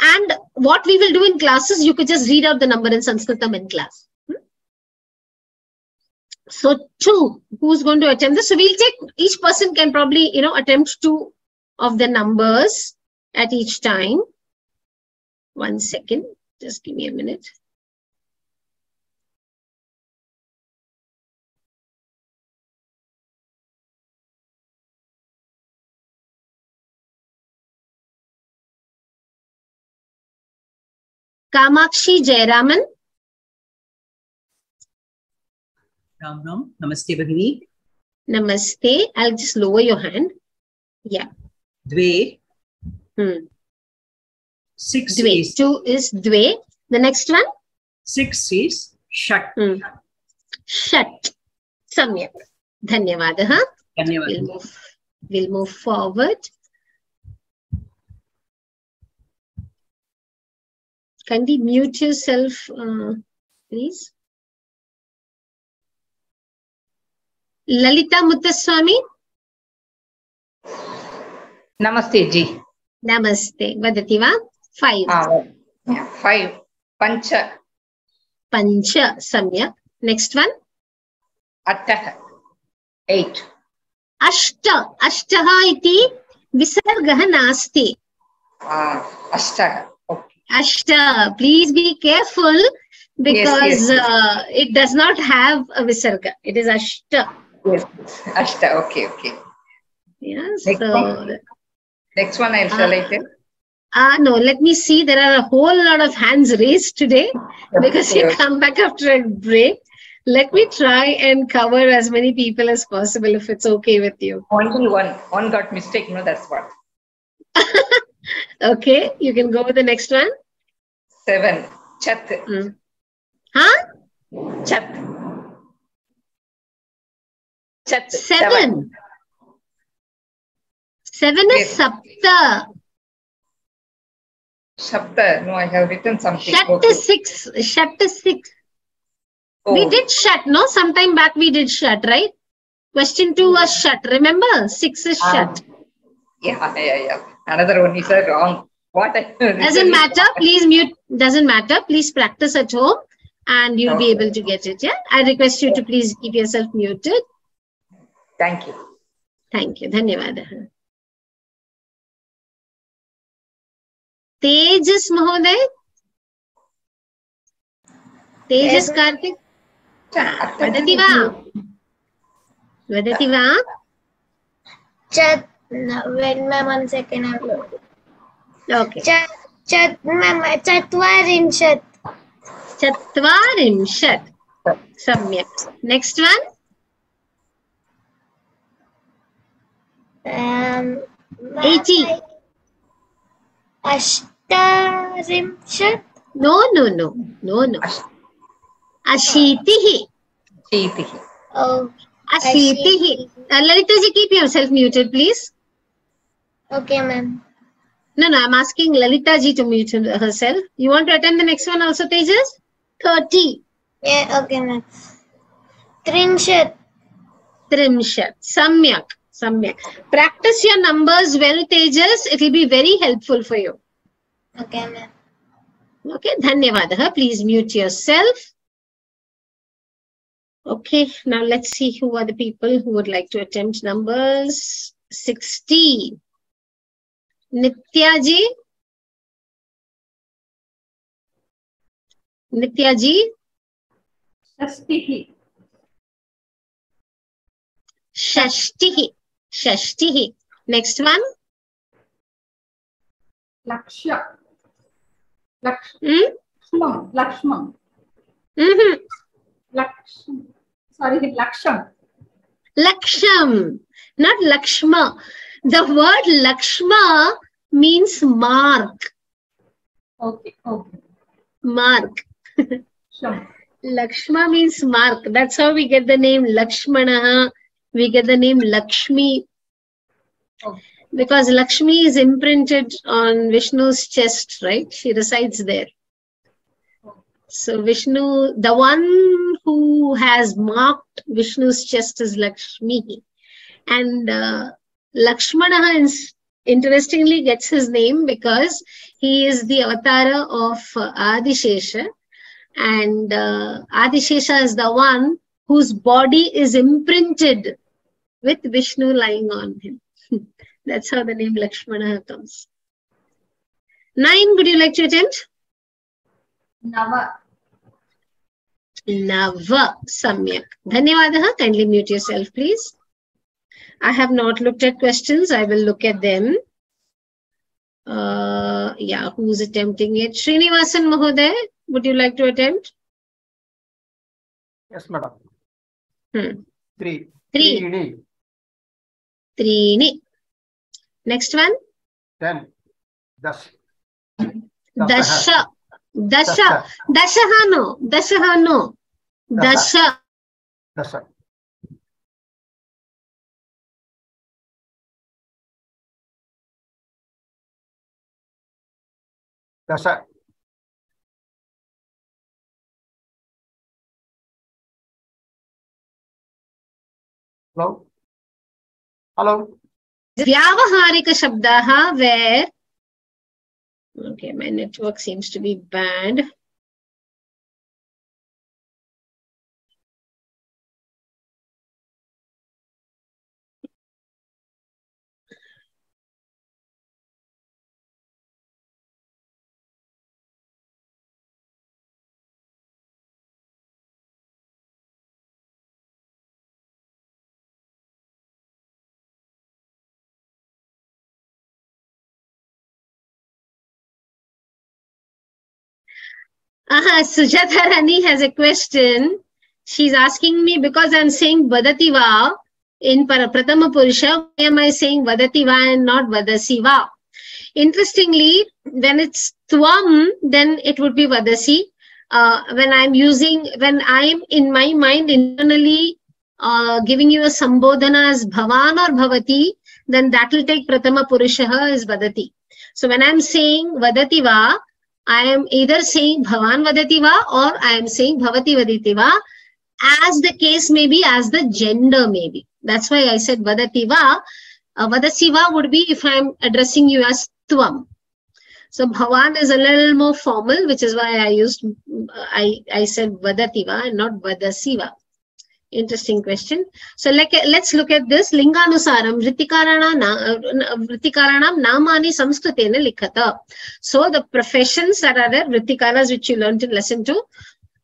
And what we will do in classes, you could just read out the number in Sanskritam in class. So 2, who's going to attempt this? So we'll take, each person can probably, you know, attempt 2 of the numbers at each time. 1 second, just give me a minute. Kamakshi Jayaraman. Ram Ram. Namaste, Bhagini. Namaste. I'll just lower your hand. Yeah. Dve. 6 Dve. Is. 2 is Dve. The next one? 6 is Shat. Shat. Samyak. Dhanyavadaha. We'll move forward. Can you mute yourself, please? Lalita Muthaswamy. Namaste ji. Namaste. Vadati va? 5. Yeah, 5. Pancha. Pancha. Samya. Next one. Attaha. 8. Ashta. Ashtaha iti visargaha nasti. Ashtaha. Okay. Ashta. Please be careful because yes, yes. It does not have a visarga. It is ashta. Yes. Ashta. Okay. Okay. Yeah, next, so, one. Next one I'll shall I tell? No, let me see. There are a whole lot of hands raised today because you come back after a break. Let me try and cover as many people as possible if it's okay with you. Only one. One got mistaken. No, that's what. Okay, you can go with the next one. 7. Chat. Mm. Huh? Chat. Chat. 7. 7 is yes. Sapta. Shapta. No, I have written something. Shat okay. Is 6. Shat is 6. Oh. We did shat, no? Sometime back we did shat, right? Question 2 was shat. Remember? 6 is shat. Yeah. Another one is wrong. What? Doesn't matter. Please mute. Doesn't matter. Please practice at home and you'll be able to get it. Yeah. I request you to please keep yourself muted. Thank you. Thank you. Dhanyavada. Tejas Mahoday. Tejas Karthik. Vadati va? Chat. Wait, ma'am, 1 second. Okay. Chat, ma'am, Chatvarimshat. Chatvarimshat. Samyak. Next one. Ashtarimshat? No. Ashitihi. Ashitihi. Oh. Ashitihi. Lalita ji, keep yourself muted, please. Okay, ma'am. No, I'm asking Lalita ji to mute herself. You want to attend the next one also, Tejas? 30. Yeah, okay, ma'am. Trimshat. Samyak. Practice your numbers well, Tejas. It will be very helpful for you. Okay, ma'am. Okay, Dhanyavadaha. Please mute yourself. Okay, now let's see who are the people who would like to attempt numbers. 60. Nitya ji. 60. Shashtihi. Next one. Lakshman. Mm-hmm. Lakshman. Sorry, Laksham. Not Lakshma. The word Lakshma means mark. Okay. Mark. Sure. Lakshma means mark. That's how we get the name Lakshmana. We get the name Lakshmi. Okay. Because Lakshmi is imprinted on Vishnu's chest, right? She resides there. So Vishnu, the one who has marked Vishnu's chest is Lakshmi. And Lakshmana, interestingly, gets his name because he is the avatara of Adishesha. And Adishesha is the one whose body is imprinted with Vishnu lying on him. That's how the name Lakshmana comes. 9, would you like to attempt? Nava. Samyak. Dhanyavadaha. Kindly mute yourself, please. I have not looked at questions. I will look at them. Who's attempting it? Srinivasan Mahoday, would you like to attempt? Yes, madam. 3. Trini. Next one. 10. Dasha. Dashahano. Dasha. Dasha. Hello? Hello? Vyavaharika Shabdaha where... Okay, my network seems to be bad. Sujatha Rani has a question. She's asking me because I'm saying Vadati Va in Prathama Purushaha. Why am I saying Vadati Va and not Vadasi Va? Interestingly, when it's Tvam, then it would be Vadasi. When I'm in my mind internally giving you a Sambodhana as Bhavan or Bhavati, then that will take Prathama Purushaha as Vadati. So when I'm saying Vadati Va, I am either saying Bhavan Vadati Va or I am saying Bhavati Vadati Va, as the case may be, as the gender may be. That's why I said Vadati Va. Vadasi Va would be if I am addressing you as Tvam. So Bhavan is a little more formal, which is why I used, I said Vadati Va and not Vadasi Va. Interesting question. So let's look at this. Linganusaram Vrittikaranam Namani Samskritena Likhata. So the professions that are there, Vrittikaras, which you learned in lesson 2.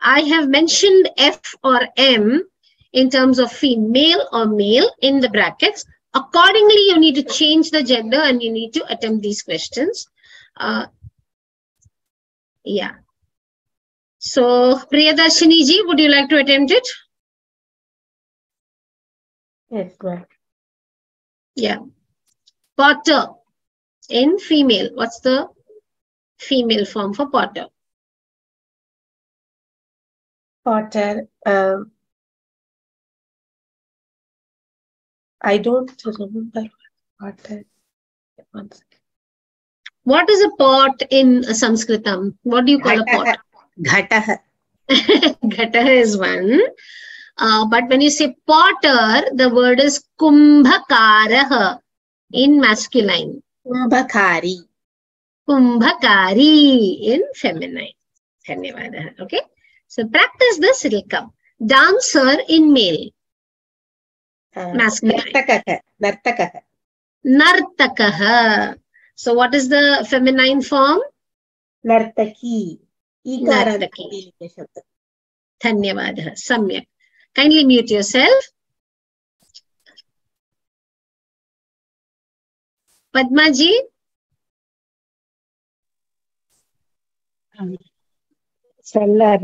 I have mentioned F or M in terms of female or male in the brackets. Accordingly, you need to change the gender and you need to attempt these questions. So Priyadarshini ji, would you like to attempt it? Yes, ma'am. Yeah. Potter in female. What's the female form for potter? Potter. I don't remember potter. One second. What is a pot in Sanskritam? What do you call a pot? Ghataha. Ghataha is one. But when you say potter, the word is kumbhakaraha in masculine. Kumbhakari. Kumbhakari in feminine. Dhanyavada. Okay. So practice this, it will come. Dancer in male. Masculine. Nartakaha. Nartakaha. Nartakaha. So what is the feminine form? Nartaki. Nartaki. Dhanyavada. Samyak. Kindly mute yourself. Padma ji. Seller.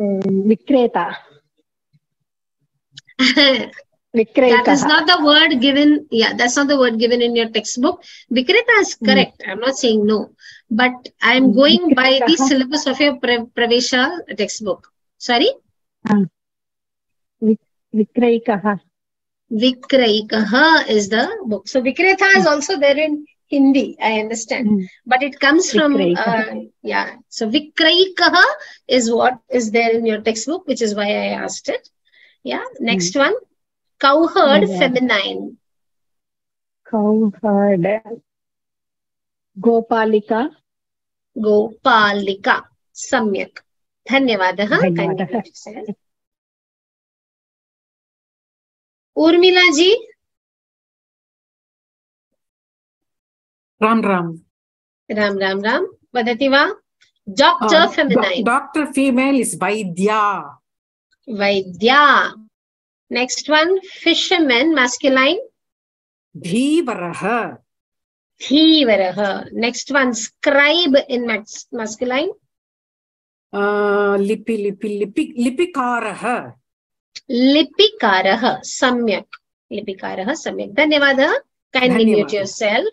Vikreta. That is not the word given. Yeah, that's not the word given in your textbook. Vikreta is correct. I'm not saying no. But I'm going by the syllabus of your Pravesha textbook. Sorry? Vikrayikaha. Vikrayikaha is the book. So Vikreta is also there in Hindi, I understand. But it comes from, So Vikrayikaha is what is there in your textbook, which is why I asked it. Yeah. Next one. Cowherd, feminine. Cowherd. Gopalika. Gopalika. Samyak. Dhanyavadaha. Urmila ji. Ram Ram. Ram Ram Ram. Vadati va? Doctor feminine. Doctor female is Vaidya. Vaidya. Next one. Fisherman masculine. Dhivaraha. Dhivaraha. Next one, scribe in masculine. Lipikaraha. Lipikaraha. Samyak. Lipikaraha. Samyak. Dhanyavada. Kindly mute yourself.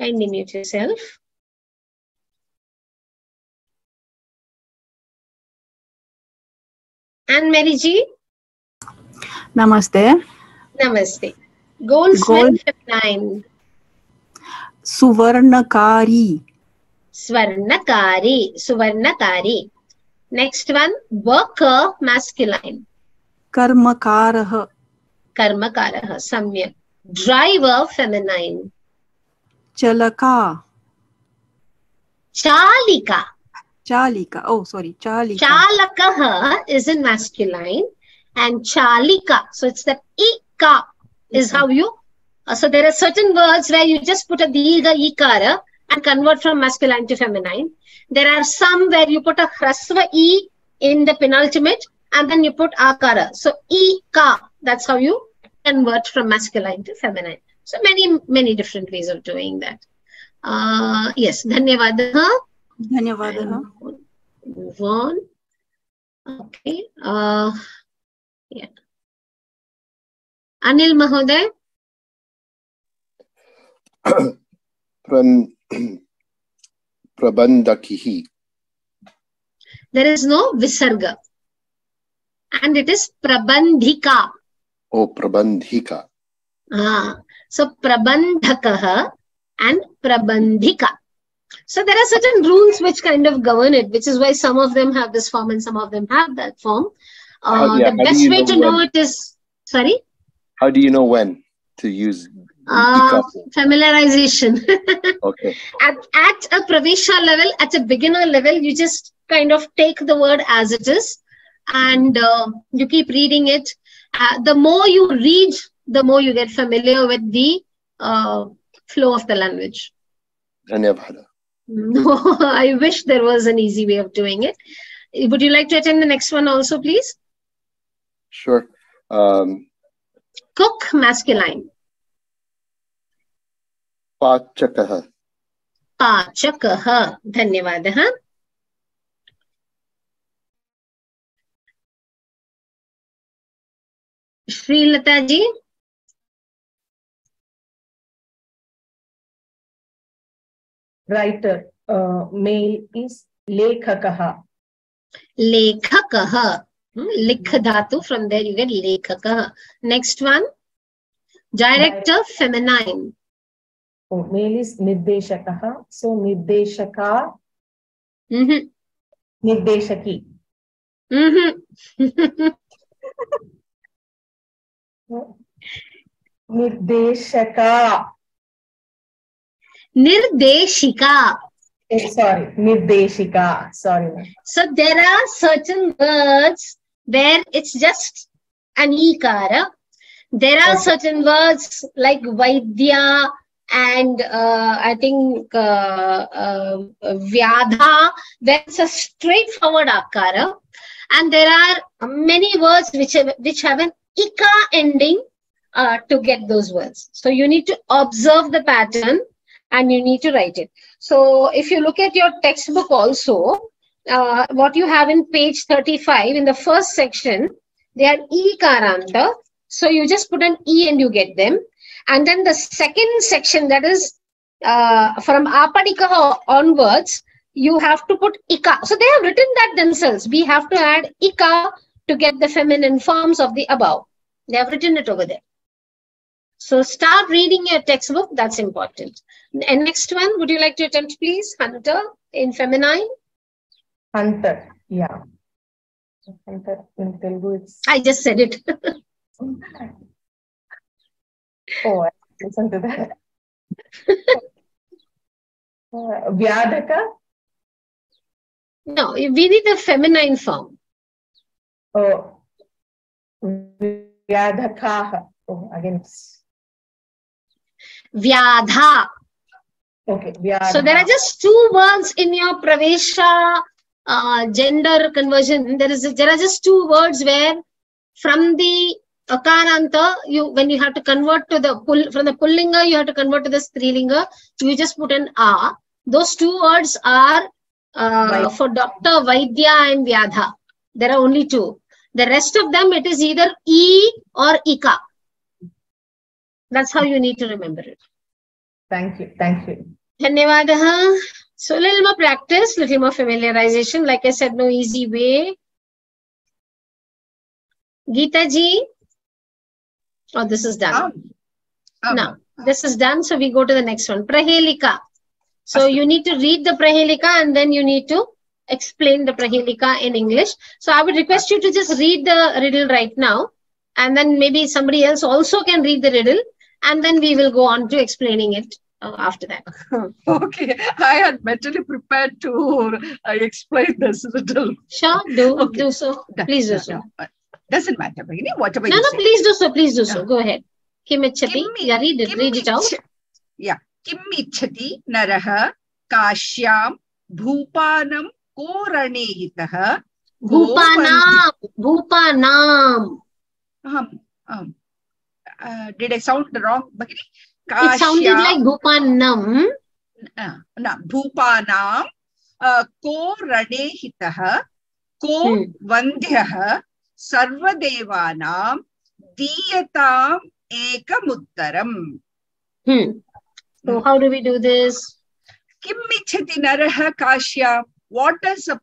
Kindly mute yourself. And Mary ji. Namaste. Namaste. Goldsmith feminine. Suvarnakari. Suvarnakari. Suvarnakari. Next one, worker masculine. Karmakaraha. Karmakaraha, samyak. Driver feminine. Chalaka. Chalika. Chalika. Oh, sorry. Chalika. Chalakaha is in masculine and Chalika. So it's that Ika is how you. So there are certain words where you just put a Diga Ikara and convert from masculine to feminine. There are some where you put a Hrasva E in the penultimate and then you put Akara. So Ika, that's how you convert from masculine to feminine. So many, many different ways of doing that. Yes, Dhanyavadaha. Dhanyavadaha. Move on. Okay. Yeah. Anil Mahoday. Prabandhakihi. There is no visarga. And it is Prabandhika. Oh, Prabandhika. Ah, so Prabandhakaha and Prabandhika. So there are certain rules which kind of govern it, which is why some of them have this form and some of them have that form. The best way to know it is, sorry? How do you know when to use familiarization. Okay. At a Pravesha level, at a beginner level, you just kind of take the word as it is and you keep reading it. The more you read, the more you get familiar with the flow of the language. No, I wish there was an easy way of doing it. Would you like to attend the next one also, please? Sure. Cook, masculine. Pachakaha. Pachakaha. Dhanyavadaha. Shri Lata ji. Writer, male is lekhakaha. Lekhakaha. Likhdhatu, from there you get lekhakaha. Next one. Director, feminine. Oh, male is nirdeshakaha. So nirdeshaka. Nirdeshaki. Nirdeshaka. Nirdeshika. Sorry, Nirdeshika. Sorry. So there are certain words where it's just an ikara. There are certain words like Vaidya and I think Vyadha, where it's a straightforward akara. And there are many words which have an ika ending to get those words. So you need to observe the pattern and you need to write it. So if you look at your textbook also, what you have in page 35, in the first section, they are ikaranta. So you just put an E and you get them. And then the second section, that is from apadikaha onwards, you have to put ika. So they have written that themselves. We have to add ika to get the feminine forms of the above. They have written it over there. So start reading your textbook. That's important. And next one, would you like to attempt, please? Hunter in feminine. Hunter. Yeah. Hunter in Telugu. I just said it. Oh, I listened to that. Vyadaka? No, we need the feminine form. Oh. Vyadakaha. Oh, again. Vyadha. Okay. Vyadha. So there are just two words in your Pravesha gender conversion. There are just two words where from the Akaranta, when you have to convert to the Pullinga, you have to convert to the Strilinga. You just put an A. Those two words are for Doctor, Vaidya and Vyadha. There are only two. The rest of them, it is either E or Ika. That's how you need to remember it. Thank you. Thank you. Dhanyavadaha. So a little more practice, little more familiarization. Like I said, no easy way. Geeta ji. Oh, this is done. Now, this is done. So we go to the next one. Prahelika. So you need to read the Prahelika and then you need to explain the Prahelika in English. So I would request you to just read the riddle right now, and then maybe somebody else also can read the riddle, and then we will go on to explaining it after that. Okay, I had mentally prepared to explain this riddle. Sure, do so. Please do so. Doesn't matter, Bhagini, whatever you say. No, please do so, Go ahead. Kim Icchati, yeah, read it out. Yeah. Kim Icchati naraha kashyam bhupanam koraneyitaha. Bhupanam. Bhupanam. Did I sound wrong, Bhagini? Kashyam, it sounded like bhupanam. Bhupanam koraneyitaha ko vandhyaha sarvadevanam diyatam ekamuttaram. So how do we do this? Kim Icchati naraha kashyam. What does a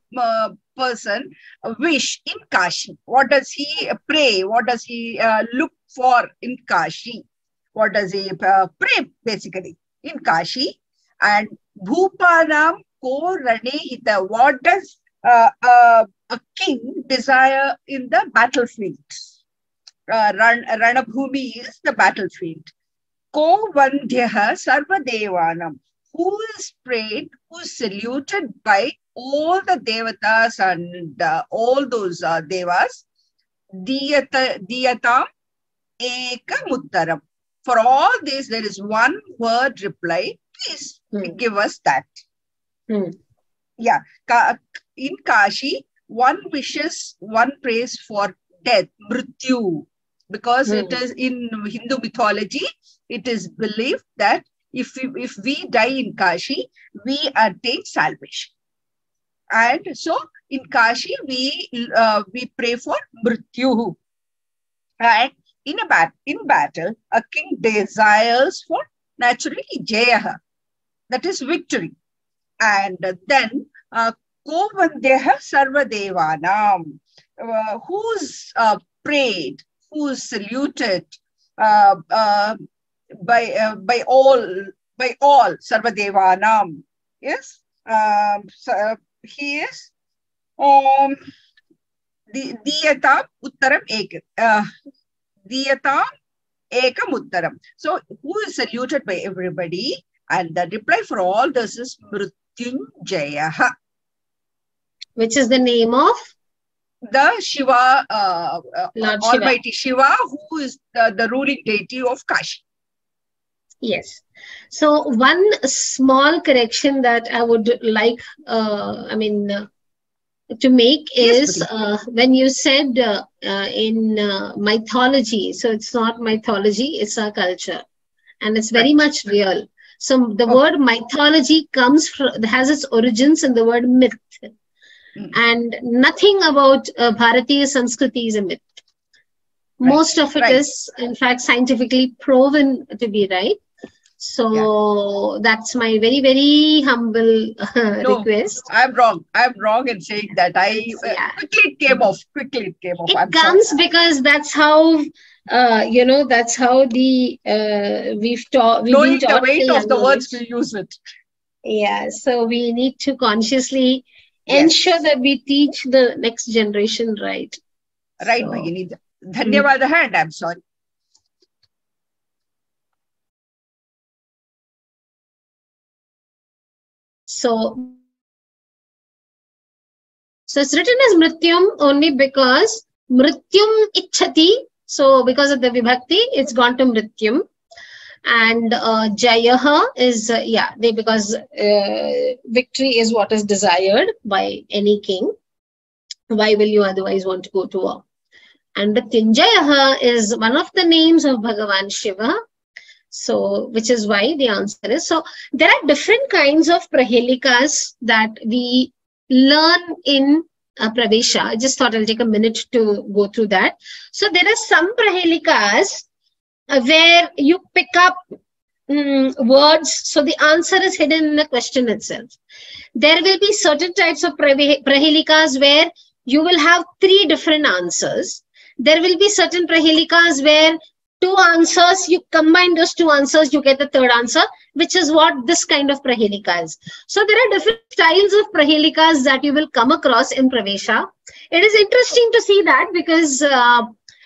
person wish in Kashi? What does he pray? What does he look for in Kashi? What does he pray basically in Kashi? And bhupanam ko ranehita. What does a king desire in the battlefield? Ranabhumi is the battlefield. Ko vandhyaha sarvadevanam. Who is prayed, who is saluted by all the devatas and all those devas. Diyatam ekamuttaram. For all this, there is one word reply. Please give us that. Yeah. In Kashi, one wishes, one prays for death, mrityu. Because it is in Hindu mythology, it is believed that if we die in Kashi, we attain salvation. And so in Kashi, we pray for mrityu. And in battle, a king desires for naturally jayaha, that is victory. And then ko vandeha sarvadevanam, who's prayed, who's saluted by all sarvadevanam. Yes, so he is diyatam uttaram ek diyatam ekam uttaram. So who is saluted by everybody, and the reply for all this is mrityunjayaha, which is the name of the Shiva, Almighty Shiva, who is the ruling deity of Kashi. Yes. So one small correction that I would like, to make is when you said in mythology, so it's not mythology, it's our culture. And it's very much real. So the word mythology has its origins in the word myth. And nothing about Bharatiya Sanskriti is a myth. Most of it is, in fact, scientifically proven to be right. So that's my very, very humble request. I'm wrong. I'm wrong in saying that. Quickly it came off. It comes because that's how, that's how we've taught. Knowing the weight of the words, we use it. Yeah. So we need to consciously ensure that we teach the next generation right. Right, Bhagini. Dhanyavadaha, and I'm sorry. So it's written as mrityum only because mrityum icchati. So because of the vibhakti, it's gone to mrityum. And jayaha is, because victory is what is desired by any king. Why will you otherwise want to go to war? And the Mrityunjayaha is one of the names of Bhagavan Shiva. So, which is why the answer is. So, there are different kinds of Prahelikas that we learn in Pravesha. I just thought I'll take a minute to go through that. So, there are some Prahelikas where you pick up words. So, the answer is hidden in the question itself. There will be certain types of Prahelikas where you will have three different answers. There will be certain Prahelikas where two answers, you combine those two answers, you get the third answer. which is what this kind of Prahelika is. So there are different styles of Prahelikas that you will come across in Pravesha. It is interesting to see that because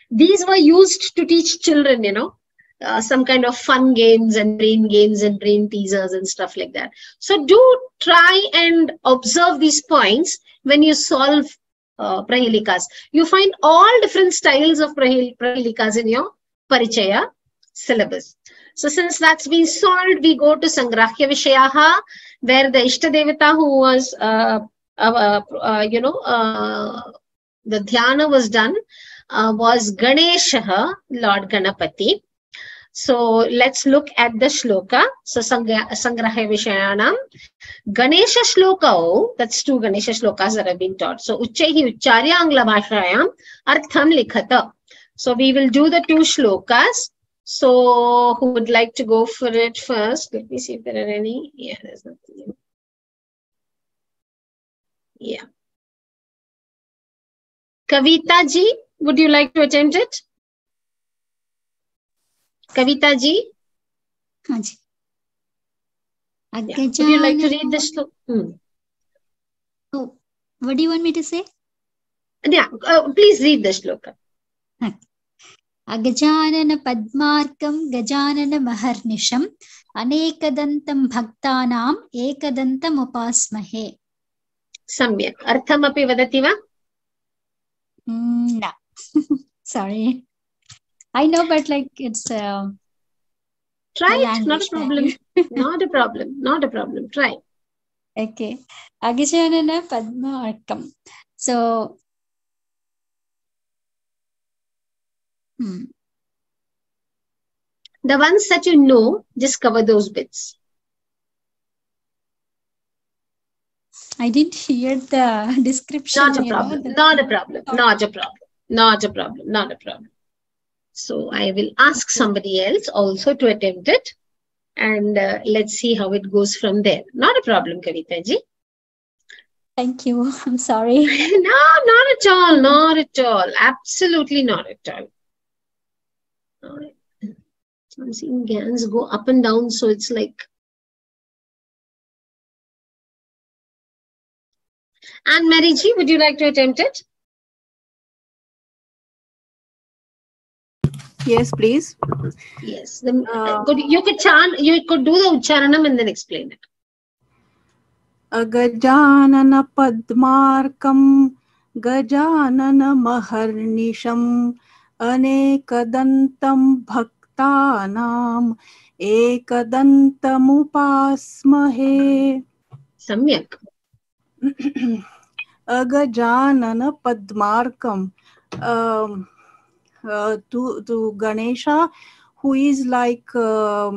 these were used to teach children, you know, some kind of fun games and brain teasers and stuff like that. So do try and observe these points when you solve Prahelikas. You find all different styles of Prahelikas in your Parichaya syllabus. So since that's been solved, we go to Sangrahya Vishayaha, where the Ishta Devata who was, the dhyana was done, was Ganeshaha, Lord Ganapati. So let's look at the shloka. So Sangrahya Vishayanam. Ganesha shloka, that's two Ganesha shlokas that have been taught. So Ucchehi Uccharya Angla Bhashayam Artham Likhata. So we will do the two shlokas. So who would like to go for it first? Let me see if there are any. Yeah, there's nothing. Yeah. Kavita ji, would you like to attempt it? Kavita ji? Haan ji. Yeah. Would you like to read the shloka? Oh, what do you want me to say? Yeah, please read the shloka. Huh. Agajanana Padmarkam Gajanana Maharnisham Anekadantam Bhaktanam Ekadantam Upasmahe. Samyak. Artham api vadati va? No. Sorry. I know, but like it's... Try it. Not a problem. Not a problem. Not a problem. Try. Okay. Agajanana Padmarkam. So... The ones that you know, just cover those bits. I didn't hear the description. Not a problem. Not a problem. Not a problem. Not a problem. Not a problem. So I will ask somebody else also to attempt it, and let's see how it goes from there. Not a problem, Kavita ji. Thank you. I'm sorry. No, not at all. Not at all. Absolutely not at all. Alright. I'm seeing GANs go up and down, so it's like. And Mary Ji, would you like to attempt it? Yes, please. Yes. Then, you could chant. You could do the Ucharanam and then explain it. Agajanana Padmarkam Gajanana Maharnisham Anekadantam Bhaktanam Ekadantamupasmahe. Samyak. Agajanana Padmarkam. To Ganesha, who is like a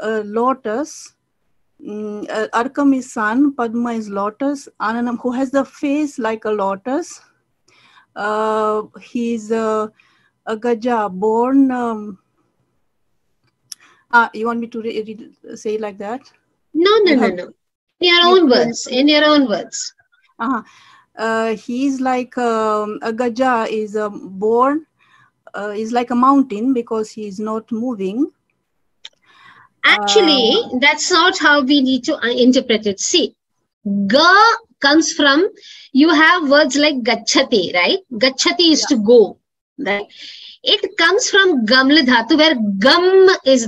lotus. Arkam is sun, Padma is lotus. Ananam, who has the face like a lotus. He is... Agaja, born. You want me to say like that? No. In your own words. In your own words. He is like Agaja is born. Is like a mountain because he is not moving. Actually, that's not how we need to interpret it. See, Ga comes from. You have words like Gachati, right? Gachati is to go. Right. It comes from Gamla Dhatu, where gum is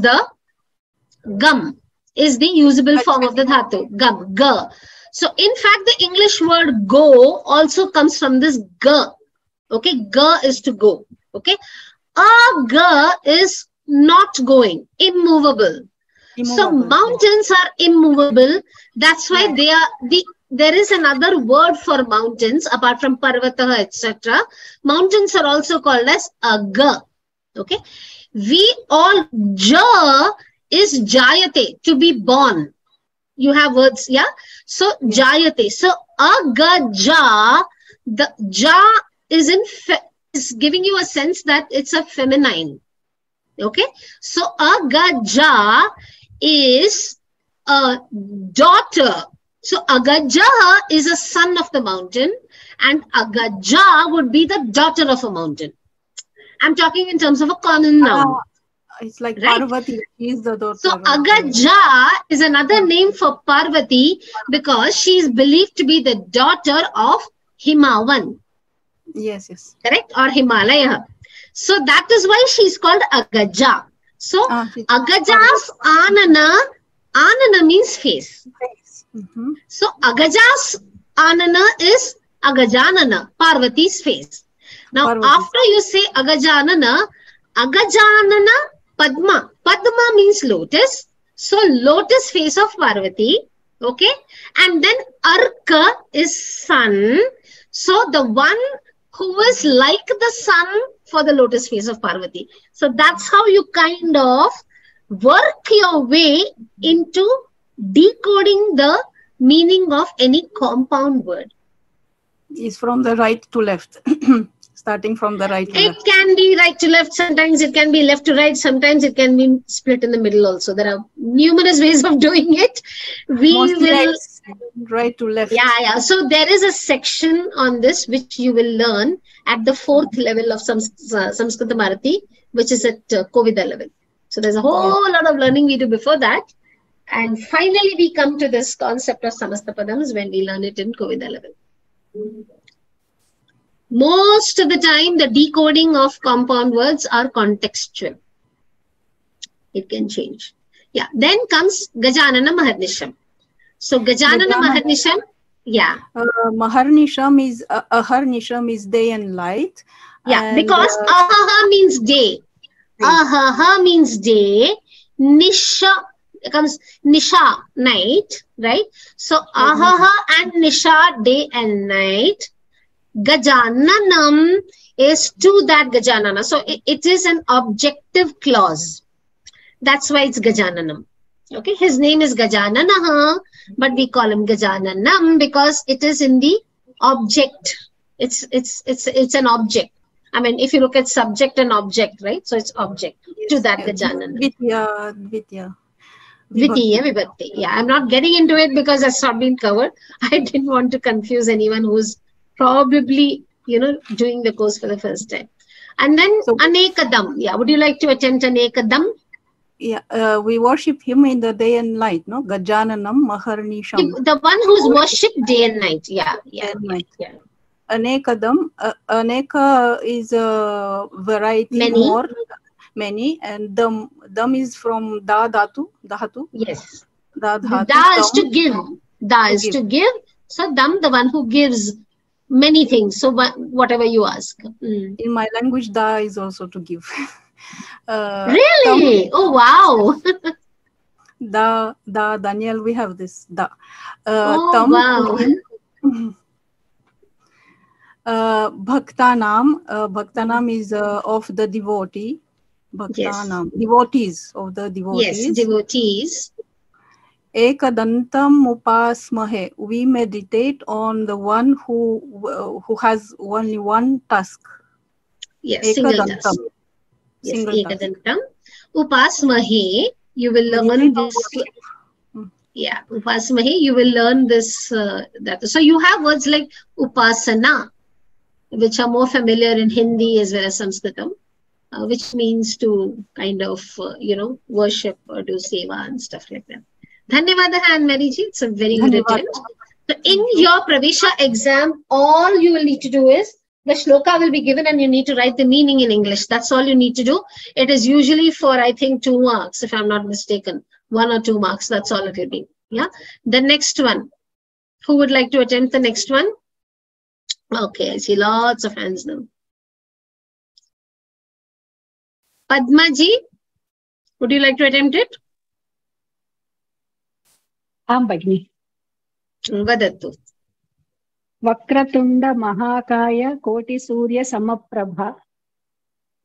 the usable form of the Dhatu. Gum, ga. So, in fact, the English word go also comes from this ga. Okay, ga is to go. Okay, ga is not going, immovable. So, mountains are immovable. That's why they are the. There is another word for mountains apart from Parvataha, etc. Mountains are also called as aga. Okay. We all, ja is jayate, to be born. You have words, yeah? So, jayate. So, aga ja, the ja is, is giving you a sense that it's a feminine. Okay. So, aga ja is a daughter. So, Agajaha is a son of the mountain and Agaja would be the daughter of a mountain. I'm talking in terms of a common noun. It's like right? Parvati. She is the daughter. So Agaja is another name for Parvati because she is believed to be the daughter of Himavan. Yes, yes. Correct? Or Himalaya. So that is why she is called Agaja. So Agaja's Anana. Anana means face. Mm-hmm. So Agaja's Anana is Agajanana, Parvati's face. Now, Parvati. After you say Agajanana, Agajanana Padma. Padma means lotus. So, lotus face of Parvati. Okay. And then Arka is sun. So, the one who is like the sun for the lotus face of Parvati. So, that's how you kind of work your way into decoding the meaning of any compound word. Is from the right to left. Starting from the right to left. It can be right to left. Sometimes it can be left to right. Sometimes it can be split in the middle also. There are numerous ways of doing it. We mostly will... Right to left. Yeah, yeah. So there is a section on this which you will learn at the fourth level of Samskrita Bharati, which is at Kovida level. So there's a whole lot of learning we do before that. And finally, we come to this concept of Samasta Padams when we learn it in Kovida level. Most of the time, the decoding of compound words are contextual. It can change. Yeah. Then comes Gajanana Maharnisham. So Gajanana Maharnisham, yeah. Maharnisham is, Aharnisham is day and light. Yeah, and, because Ahaha means day. Ahaha means day. Nisha comes Nisha, night, right? So Ahaha and Nisha, day and night. Gajananam is to that Gajanana. So it is an objective clause. That's why it's Gajananam. Okay, his name is Gajananaha, but we call him Gajananam because it is in the object. It's an object. I mean, if you look at subject and object, right? So it's object to that Gajananam. Vidya. Yeah, I'm not getting into it because that's not been covered. I didn't want to confuse anyone who's probably, you know, doing the course for the first time. And then so, Anekadam. Yeah, would you like to attempt Anekadam? Yeah, we worship him in the day and night, no? Gajananam Maharnisham. The one who's worshipped day and night. Yeah, yeah. And night. Yeah. Anekadam. Aneka is a variety, many. More. Many. And dam is from da dhatu. Yes. Da dhatu. Da is to give. Da is to give. So dam, the one who gives many things. So whatever you ask. Mm. In my language, da is also to give. Really? Oh, wow. Da, Daniel, we have this da. Tam, wow. Bhaktanam. Bhaktanam is of the devotee. Bhaktanam. Yes. Devotees. Of the devotees. Yes, devotees. Ekadantam upasmahe. We meditate on the one who has only one task. Yes, Ekadantam. Single task. Yes, Ekadantam. Upasmahe. You will learn this. Yeah, upasmahe. You will learn this. That. So you have words like upasana, which are more familiar in Hindi as well as Sanskritam, which means to kind of, you know, worship or do seva and stuff like that. Dhanyavada and Mary Ji, it's a very good attempt. So in your Pravesha exam, all you will need to do is, the shloka will be given and you need to write the meaning in English. That's all you need to do. It is usually for, I think, 2 marks, if I'm not mistaken. 1 or 2 marks, that's all it will be. Yeah. The next one. Who would like to attempt the next one? Okay, I see lots of hands now. Padma ji, would you like to attempt it? Padmi. Vadatu. Vakratunda Mahakaya Koti Surya Samaprabha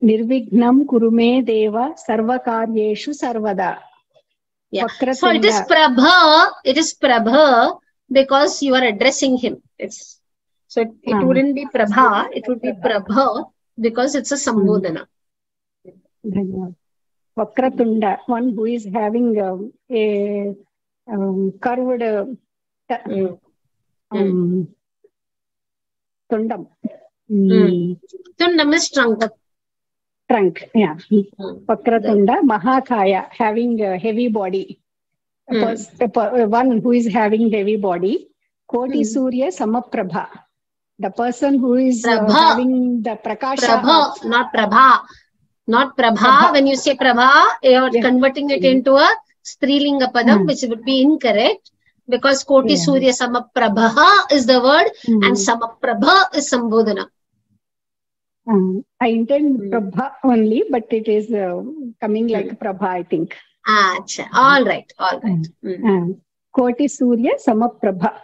Nirvignam Kurume Deva Sarvakaryeshu Sarvada. Yeah. So it is Prabha because you are addressing him. It's so it wouldn't be Prabha, it would be Prabha because it's a Sambodhana. Vakratunda, one who is having a curved tundam. Tundam is trunk. trunk, yeah. Pakratunda, Mahakaya, having a heavy body. One who is having heavy body. Koti Surya Samaprabha. The person who is having the prakasha. Prabha, not Prabha. Not Prabha. Prabha. When you say Prabha, you are converting it into a Strilinga Padam, which would be incorrect. Because Koti Surya Samaprabha is the word and Samaprabha is Sambodhana. I intend Prabha only, but it is coming like Prabha, I think. Achha. All right, all right. Koti Surya Samaprabha.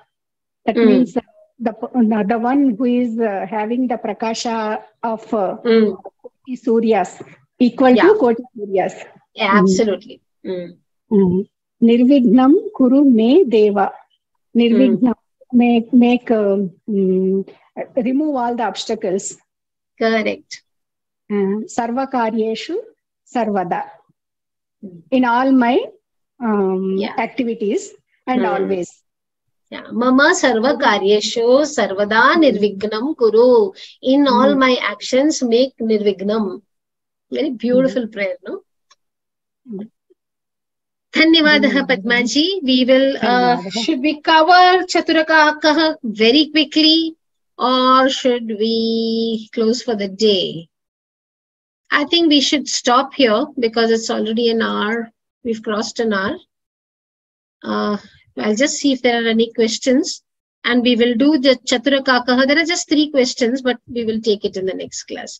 That means the one who is having the prakasha of Koti Suryas equal to Koti Suryas. Yeah, absolutely. Nirvignam Kuru Me Deva. Nirvignam, remove all the obstacles. Correct. Sarva Karyeshu Sarvada. In all my activities and always. Yeah. Mama Sarva Karyeshu Sarvada Nirvignam Kuru. In all my actions, make Nirvignam. Very beautiful prayer, no? Dhanyavadaha Padma ji. We will, should we cover Chaturaka Kaha very quickly? Or should we close for the day? I think we should stop here because it's already an hour. We've crossed an hour. I'll just see if there are any questions. And we will do the Chaturaka Kaha. There are just 3 questions, but we will take it in the next class.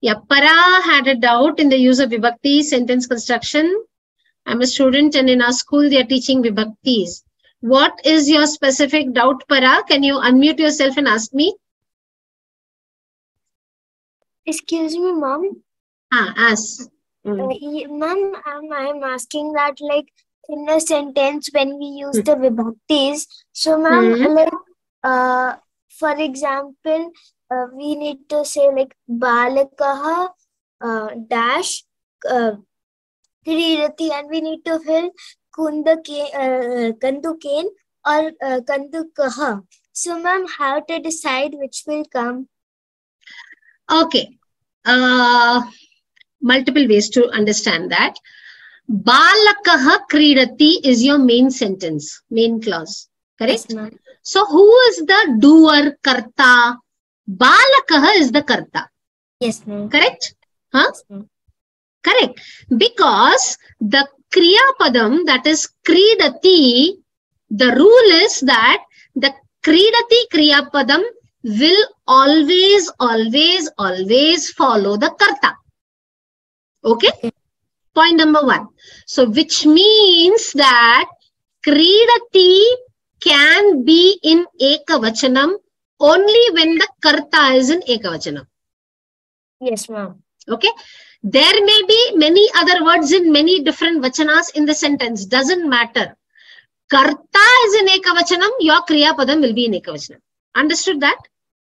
Yeah, Para had a doubt in the use of Vibhakti sentence construction. I'm a student and in our school they are teaching Vibhaktis. What is your specific doubt, Para? Can you unmute yourself and ask me? Excuse me, Mom. Ask. Mom, I'm asking that like in a sentence when we use the Vibhaktis. So, Mom, like, for example, we need to say like Balakaha dash Kirirati and we need to fill Kandukain or Kandukaha. So, ma'am, how to decide which will come? Okay. Multiple ways to understand that. Balakaha Kridati is your main sentence, main clause. Correct? Yes, ma'am. So, who is the doer, Karta? Balakaha is the Karta. Yes, ma'am. Correct? Huh? Yes, ma'am. Correct. Because the Kriya Padam, that is Kridati, the rule is that the Kridati Kriya Padam will always, always, always follow the Karta. Okay? Point number 1. So, which means that Kridati can be in Ekavachanam only when the Karta is in Ekavachanam. Yes, ma'am. Okay? There may be many other words in many different vachanas in the sentence. Doesn't matter. Karta is in Ekavachanam. Your Kriya Padam will be in Ekavachanam. Understood that?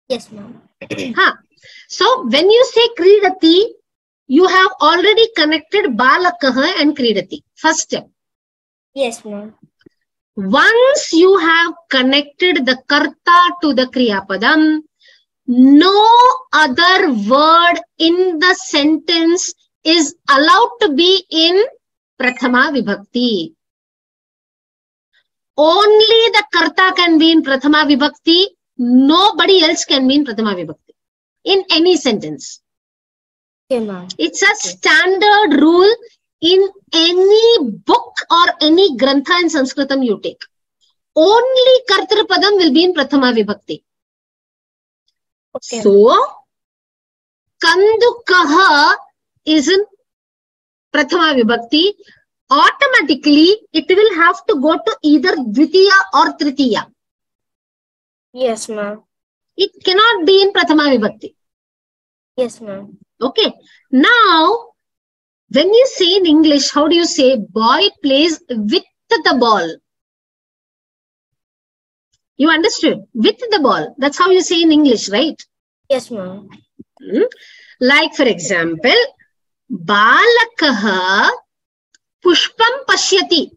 Yes, ma'am. So, when you say Kridati, you have already connected Balakaha and Kridati. First step. Yes, ma'am. Once you have connected the Karta to the Kriya Padam, no other word in the sentence is allowed to be in Prathama Vibhakti. Only the Karta can be in Prathama Vibhakti. Nobody else can be in Prathama Vibhakti. In any sentence. Yeah, it's a standard rule in any book or any grantha in Sanskritam you take. Only Kartra Padam will be in Prathama Vibhakti. Okay. So, Kandukaha is in Prathama Vibhakti. Automatically, it will have to go to either Dvitiya or Tritiya. Yes, ma'am. It cannot be in Prathama Vibhakti. Yes, ma'am. Okay. Now, when you say in English, how do you say boy plays with the ball? You understood? With the ball. That's how you say in English, right? Yes, ma'am. Like, for example, Balakaha Pushpam Pashyati.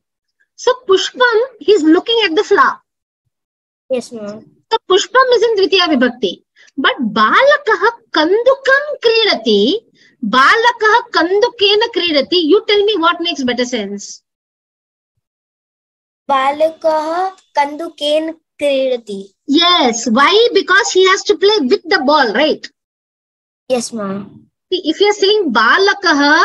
So, Pushpam, he's looking at the flower. Yes, ma'am. So, Pushpam is in Dvitiya Vibhakti. But Balakaha Kandukam Krirati, Balakah kandukena kridati. You tell me what makes better sense. Balakah kandukena kridati. Yes. Why? Because he has to play with the ball, right? Yes, ma'am. If you are saying balakah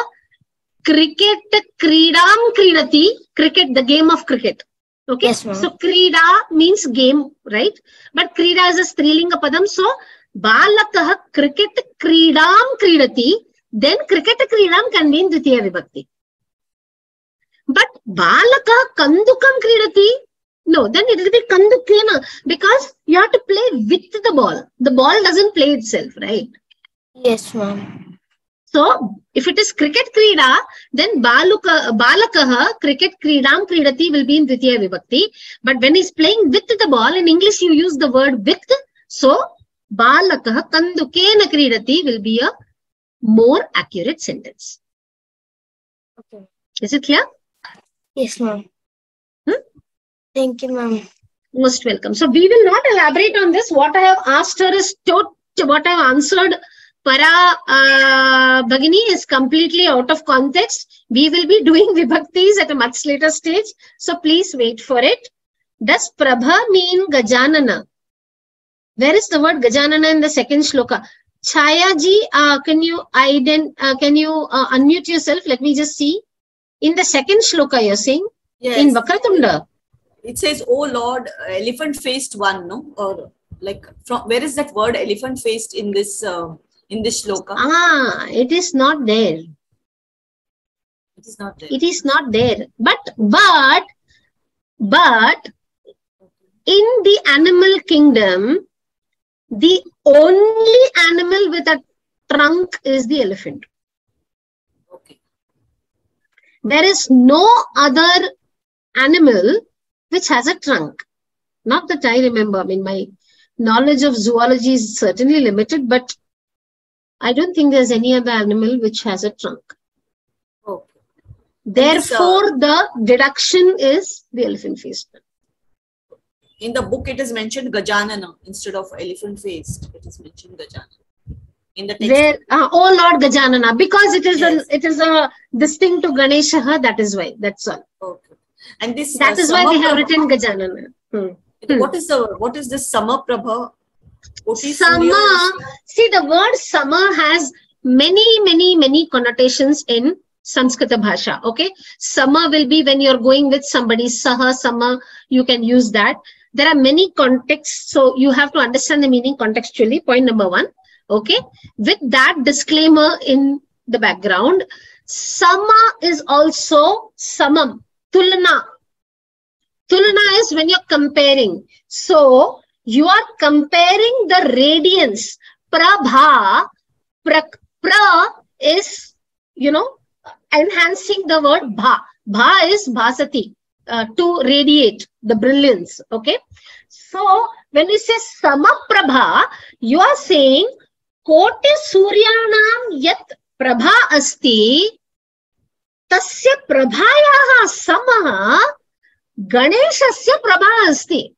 cricket kridam kridati, cricket, the game of cricket. Okay. Yes, ma'am. So krida means game, right? But krida is a strilinga padam. So balakah cricket kridam kridati, then cricket kridam can mean dvitiya vibhakti. But balakah kandukam kridati, no, then it will be kandukena, because you have to play with the ball. The ball doesn't play itself, right? Yes, ma'am. So, if it is cricket krida, then balakaha cricket kridam kridati will be in dvitiya vibhakti. But when he's playing with the ball, in English you use the word with. So, balakaha kandukena kridati will be a more accurate sentence. Okay. Is it clear? Yes, ma'am. Thank you, ma'am. Most welcome. So, we will not elaborate on this. What I have asked her is what I have answered Para Bhagini is completely out of context. We will be doing vibhaktis at a much later stage. So, please wait for it. Does Prabha mean Gajanana? Where is the word Gajanana in the second shloka? Chaya ji, can you unmute yourself? Let me just see. In the second shloka, you're saying? Yes. In Vakratunda. It says, oh Lord, elephant-faced one, no? Or like, from where is that word elephant-faced in this shloka? Ah, it is not there. It is not there. It is not there. But, in the animal kingdom, the only animal with a trunk is the elephant. Okay. There is no other animal which has a trunk. Not that I remember. I mean, my knowledge of zoology is certainly limited, but I don't think there's any other animal which has a trunk. Oh. Therefore, the deduction is the elephant-faced. In the book, it is mentioned Gajanana instead of elephant-faced. It is mentioned Gajanana. In the text. There, oh Lord Gajanana, because it is, yes, it is a distinct to Ganeshaha, that is why. That's all. Okay. And this that is why we have written Gajanana. What is this Sama Prabha? Sama, see, the word Sama has many connotations in Sanskrit Bhasha. Okay, Sama will be when you are going with somebody. Saha, Sama, you can use that. There are many contexts, so you have to understand the meaning contextually. Point number one. Okay, with that disclaimer in the background, Sama is also Samam. Tulana. Tulana is when you're comparing. So, you are comparing the radiance. Prabha, pra is, you know, enhancing the word bha. Bha is bhasati, to radiate, the brilliance. Okay. So, when you say samaprabha, you are saying, Koti suryanam yat prabha asti. Tasya prabhayaha samaha ganeshasya prabha asti.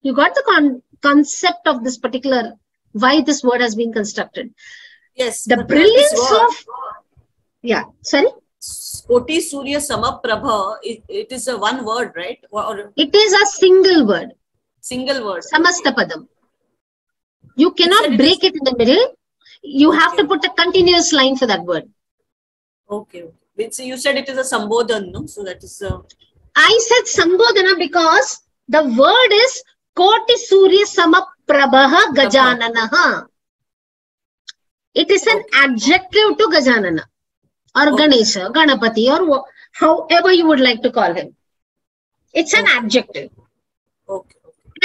You got the concept of this particular, why this word has been constructed. Yes. The brilliance of... Yeah, sorry? Koti Surya Samaprabha, it is a one word, right? Or it is a single word. Single word. Samastapadam. You cannot break it in the middle. You have to put a continuous line for that word. Okay. Which you said it is a Sambodhan, no? So that is a... I said Sambodhana because the word is Koti Surya Samaprabha Gajananaha. It is an adjective to Gajanana or Ganesha, Ganapati, or however you would like to call him. It's an adjective. Okay.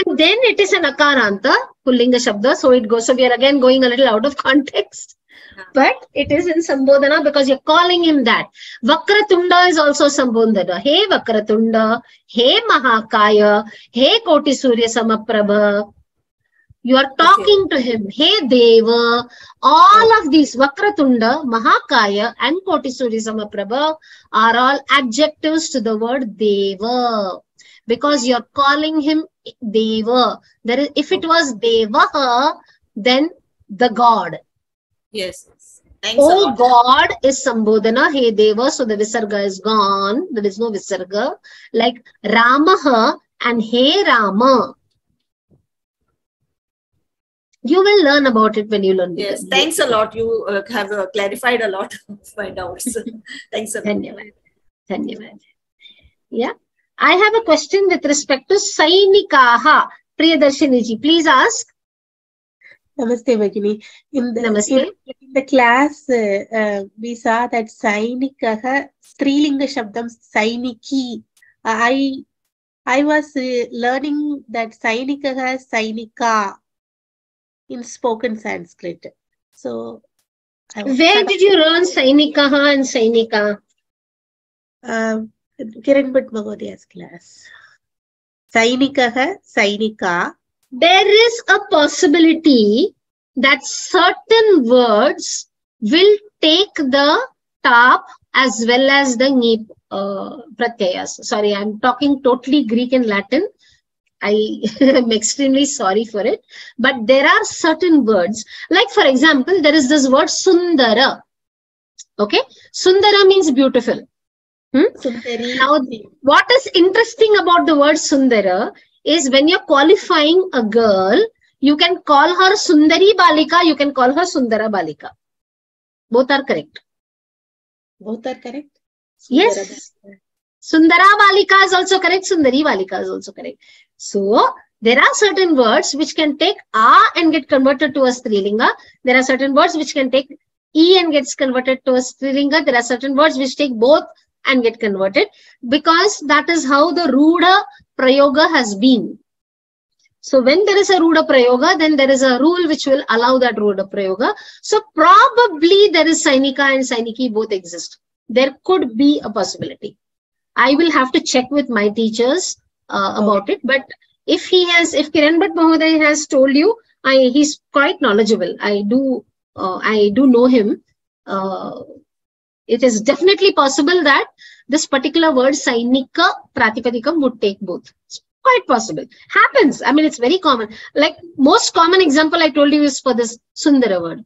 And then it is an akaranta, Pullinga Shabda, so it goes. So we are again going a little out of context. But it is in Sambodhana because you're calling him that. Vakratunda is also Sambodhana. Hey Vakratunda, hey Mahakaya, hey Koti Surya Samaprabha. You are talking to him. Hey Deva, all of these Vakratunda, Mahakaya and Koti Surya Samaprabha are all adjectives to the word Deva. Because you're calling him Deva. There is, if it was Devaha, then the God. Yes. Thanks. Oh God is Sambodhana, Hey Deva, so the Visarga is gone. There is no Visarga. Like Ramaha and Hey Rama. You will learn about it when you learn. Yes, thanks a lot. You have clarified a lot of my doubts. Thanks a lot. Dhanyavad. Yeah. I have a question with respect to Sainikaha. Priyadarshini ji, please ask. Namaste, Bhagini. In the class, we saw that Sainikaha, Strilinga Shabdam, Sainiki. I was learning that Sainikaha, Sainika. In spoken Sanskrit. So, where did you learn Sainikaha and Sainika? Kiran Bhatt Mahodhya's class. Sainikaha, Sainika. There is a possibility that certain words will take the tap as well as the nip pratyayas. Sorry, I'm talking totally Greek and Latin. I am extremely sorry for it, but there are certain words, like for example, there is this word Sundara. Okay, Sundara means beautiful. Now, what is interesting about the word Sundara is when you're qualifying a girl, you can call her Sundari Balika, you can call her Sundara Balika. Both are correct. Both are correct? Sundara, yes. Balika. Sundara Balika is also correct. Sundari Balika is also correct. So, there are certain words which can take A and get converted to a Strilinga. There are certain words which can take E and gets converted to a Strilinga. There are certain words which take both and get converted, because that is how the Ruda Prayoga has been. So, when there is a Ruda Prayoga, then there is a rule which will allow that Ruda Prayoga. So, probably there is Sainika and Sainiki, both exist. There could be a possibility. I will have to check with my teachers about it, but if Kiran Bhatt Mahoday has told you, he's quite knowledgeable. I do know him. It is definitely possible that this particular word Sainika Pratipadikam would take both. It's quite possible. Happens. I mean, it's very common. Like most common example I told you is for this Sundara word.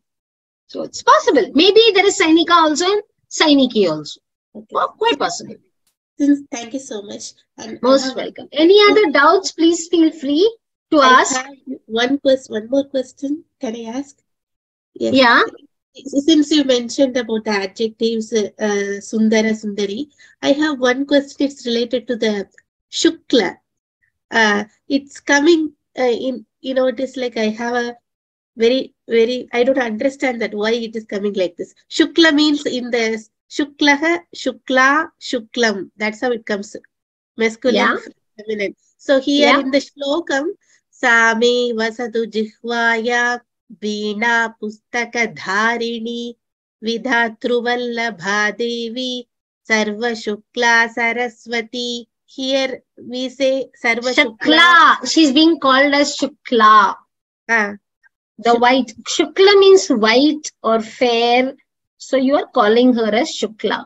So it's possible. Maybe there is Sainika also and Sainiki also. Okay. Well, quite possible. Thank you so much. And most welcome. Any other doubts, please feel free to ask. One more question. Can I ask? Yes. Yeah. Since you mentioned about the adjectives, Sundara, Sundari, I have one question. It's related to the Shukla. It's coming in, you know, it is like I have a very, very, I don't understand that why it is coming like this. Shukla means in the Shuklaha, Shukla, Shuklam. That's how it comes. Masculine, yeah. Feminine. So here in the Shlokam, Same Vasatu Jihvaya, Veena Pustaka Dharini, Vidhatruvallabha Devi, Sarva Shukla Saraswati. Here we say Sarva Shukla. Shukla. She's being called as Shukla. The Shukla. White. Shukla means white or fair. So you are calling her as Shukla.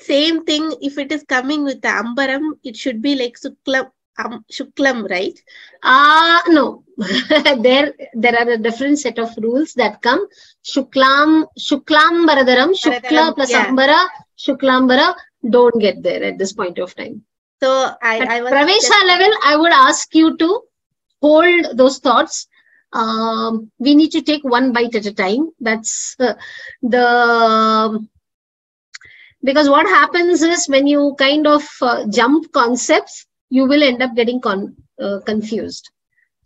Same thing, if it is coming with the Ambaram, it should be like Shuklam, Shuklam, right? No. There are a different set of rules that come. Shuklam, Shuklam Baradaram, Shukla plus Ambara, Shuklambara, don't get there at this point of time. So I was at Pravesha level, I would ask you to hold those thoughts. We need to take one bite at a time. That's because what happens is when you kind of jump concepts, you will end up getting confused.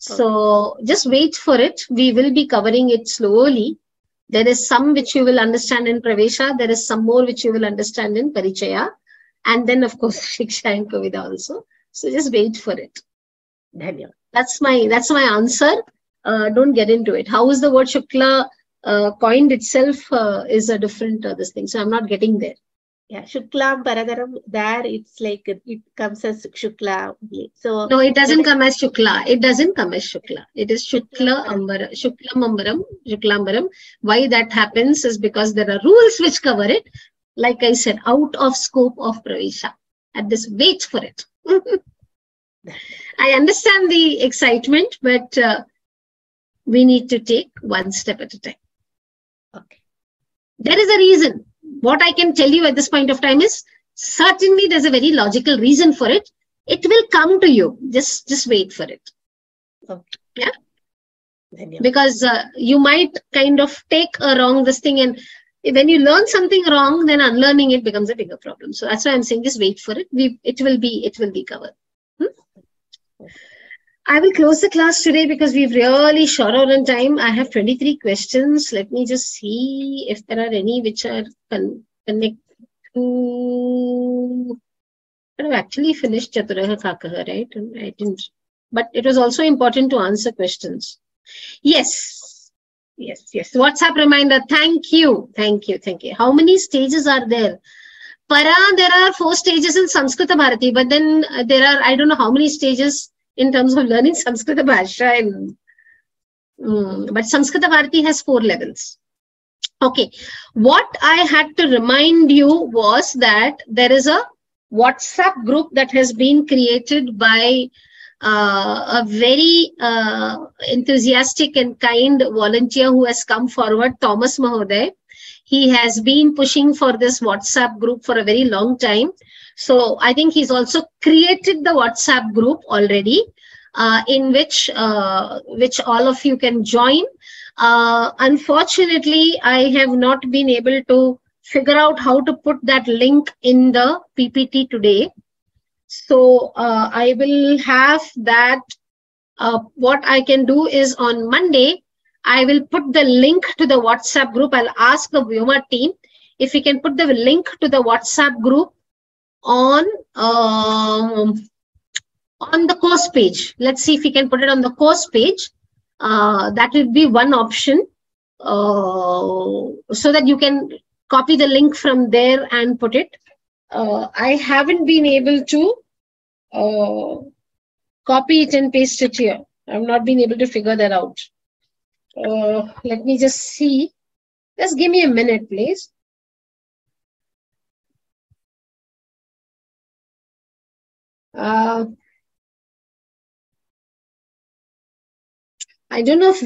Okay. So just wait for it. We will be covering it slowly. There is some which you will understand in Pravesha. There is some more which you will understand in Parichaya. And then of course, Shiksha and Kavita also. So just wait for it. That's my answer. Don't get into it. How is the word Shukla coined itself is a different this thing. So I'm not getting there. Yeah, Shukla Paradaram, there it's like it comes as Shukla. So no, it doesn't come as Shukla. It doesn't come as Shukla. It is Shukla Ambaram, Shuklambaram. Why that happens is because there are rules which cover it. Like I said, out of scope of Pravesha. At this, wait for it. I understand the excitement, but we need to take one step at a time. Okay. There is a reason. What I can tell you at this point of time is certainly there's a very logical reason for it. It will come to you. Just wait for it. Okay. Yeah. Because you might kind of take a wrong this thing, and when you learn something wrong, then unlearning it becomes a bigger problem. So that's why I'm saying just wait for it. It will be covered. Okay. I will close the class today because we've really short out on time. I have 23 questions. Let me just see if there are any which are connected to... But I've actually finished Chaturah Kakaha, right? And I didn't. But it was also important to answer questions. Yes. Yes, yes. WhatsApp reminder. Thank you. Thank you. Thank you. How many stages are there? Para, there are 4 stages in Sanskrit Bharati. But then there are, I don't know how many stages in terms of learning Sanskrit Bhasha, and but Sanskrit Bharati has 4 levels. Okay, what I had to remind you was that there is a WhatsApp group that has been created by a very enthusiastic and kind volunteer who has come forward, Thomas Mahoday. He has been pushing for this WhatsApp group for a very long time. So I think he's also created the WhatsApp group already, in which all of you can join. Unfortunately, I have not been able to figure out how to put that link in the PPT today. So I will have that. What I can do is on Monday, I will put the link to the WhatsApp group. I'll ask the Vyoma team if we can put the link to the WhatsApp group on the course page. Let's see if we can put it on the course page. That will be one option, so that you can copy the link from there and put it. I haven't been able to copy it and paste it here. I've not been able to figure that out. Let me just see. Just give me a minute, please. I don't know if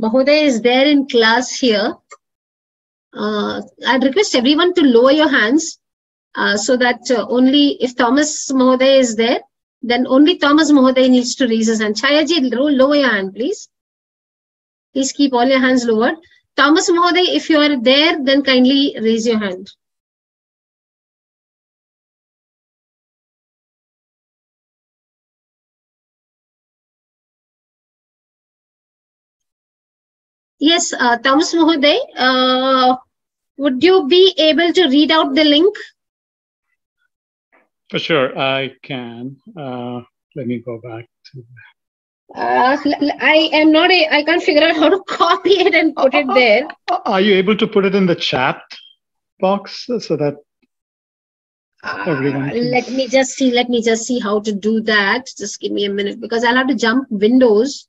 Mahoday is there in class here. I'd request everyone to lower your hands so that only if Thomas Mahoday is there, then only Thomas Mahoday needs to raise his hand. Chaya ji, lower your hand, please. Please keep all your hands lowered. Thomas Mahoday, if you are there, then kindly raise your hand. Yes, Thomas Mahoday, would you be able to read out the link? For sure, I can. Let me go back to that. I can't figure out how to copy it and put it there. Are you able to put it in the chat box so that everyone can... Let me just see how to do that. Just give me a minute, because I'll have to jump Windows.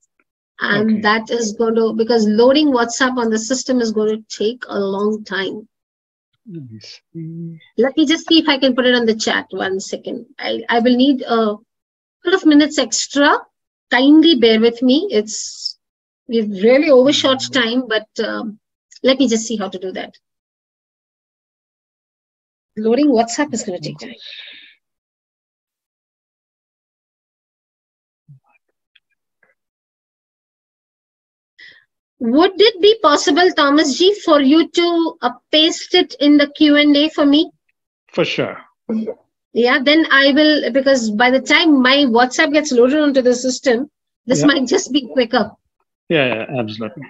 And okay, that is going to, because loading WhatsApp on the system is going to take a long time. Let me just see if I can put it on the chat. 1 second. I will need a couple of minutes extra. Kindly bear with me. We've really overshot time, but let me just see how to do that. Loading WhatsApp is going to take time. Would it be possible, Thomas Ji, for you to paste it in the Q&A for me? For sure. Yeah, then I will, because by the time my WhatsApp gets loaded onto the system, this might just be quicker. Yeah, yeah, absolutely.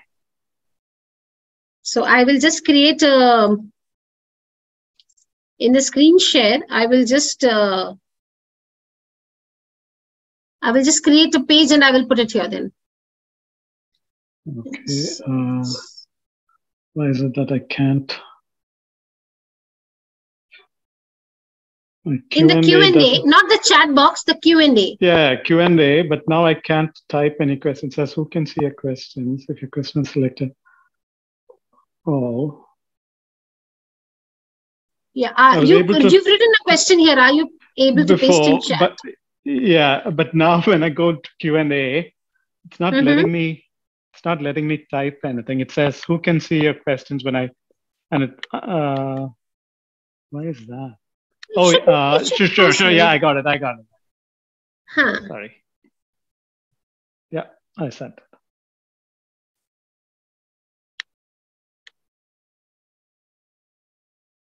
So I will just create a, in the screen share, I will just create a page and I will put it here then. Okay, why is it that I can't? In the Q&A, not the chat box, the Q&A. Yeah, Q&A, but now I can't type any questions. It says, who can see your questions? If your question is selected, all. Yeah, you've written a question here. Are you able to paste in chat? But, yeah, but now when I go to Q&A, it's not letting me it's not letting me type anything. It says, who can see your questions when I, and it, why is that? Oh, sure. Yeah, I got it. Huh. Sorry. Yeah, I sent it.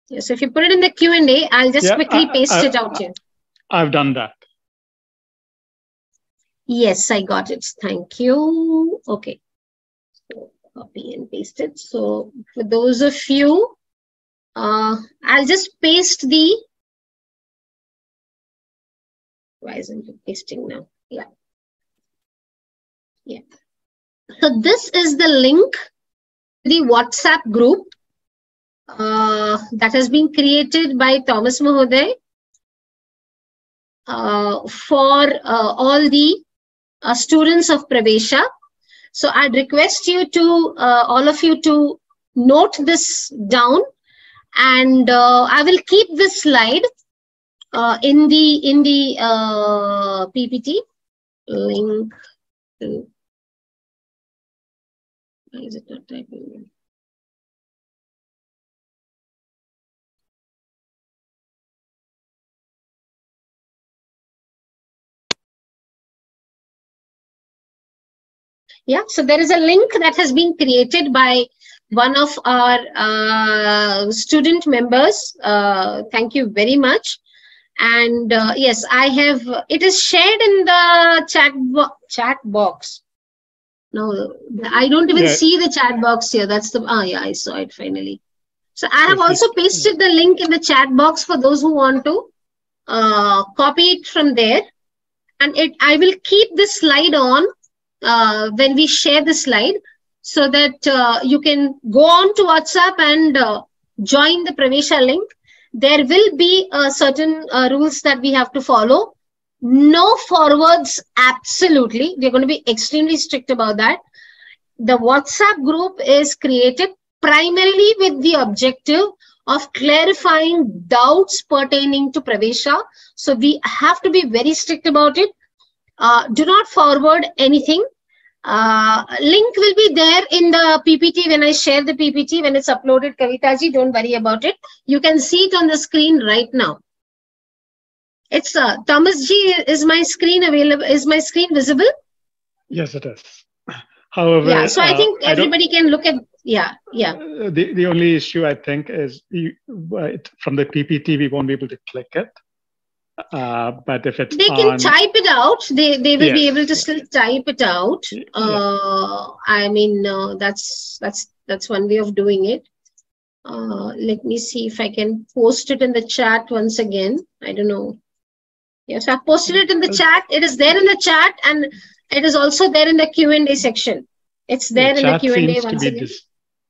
Yeah, so if you put it in the Q&A, I'll just quickly paste it out here. I've done that. Yes, I got it. Thank you. Okay. So copy and paste it. So for those of you, I'll just paste the. Why isn't it pasting now? Yeah. So this is the link to the WhatsApp group that has been created by Thomas Mahoday for all the students of Pravesha. So I'd request you to, all of you to note this down, and I will keep this slide in the PPT. Link to, why is it not typing? Yeah, so there is a link that has been created by one of our student members. Thank you very much. And yes, I have, it is shared in the chat box. No, I don't even see the chat box here. That's the, yeah, I saw it finally. So I have also pasted the link in the chat box for those who want to copy it from there. And I will keep this slide on when we share the slide, so that you can go on to WhatsApp and join the Pravesha link. There will be certain rules that we have to follow. No forwards, absolutely. We're going to be extremely strict about that. The WhatsApp group is created primarily with the objective of clarifying doubts pertaining to Pravesha. So we have to be very strict about it. Do not forward anything. Link will be there in the PPT when I share the PPT, when it's uploaded. Kavita ji, don't worry about it. You can see it on the screen right now. It's Thomas ji, is my screen available? Is my screen visible? Yes, it is. However, yeah. So I think everybody can look at. Yeah. The only issue I think is from the PPT we won't be able to click it. But if it's they can type it out, they will be able to still type it out. I mean, that's one way of doing it. Let me see if I can post it in the chat once again. I don't know. Yes, I posted it in the chat. It is there in the chat, and it is also there in the Q&A section. It's there in the Q&A once again.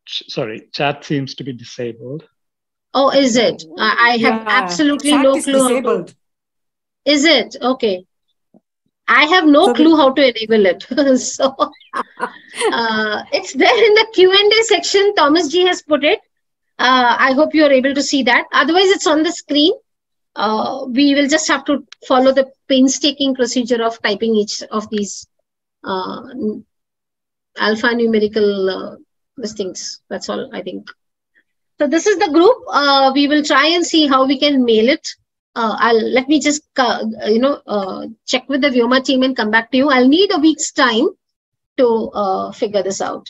Sorry, chat seems to be disabled. Oh, is it? I have absolutely no clue. Disabled. Is it? Okay. I have no clue how to enable it. So it's there in the Q&A section. Thomas G has put it. I hope you are able to see that. Otherwise, it's on the screen. We will just have to follow the painstaking procedure of typing each of these alphanumerical things. That's all, I think. So this is the group. We will try and see how we can mail it. Let me just, check with the Vyoma team and come back to you. I'll need a week's time to figure this out.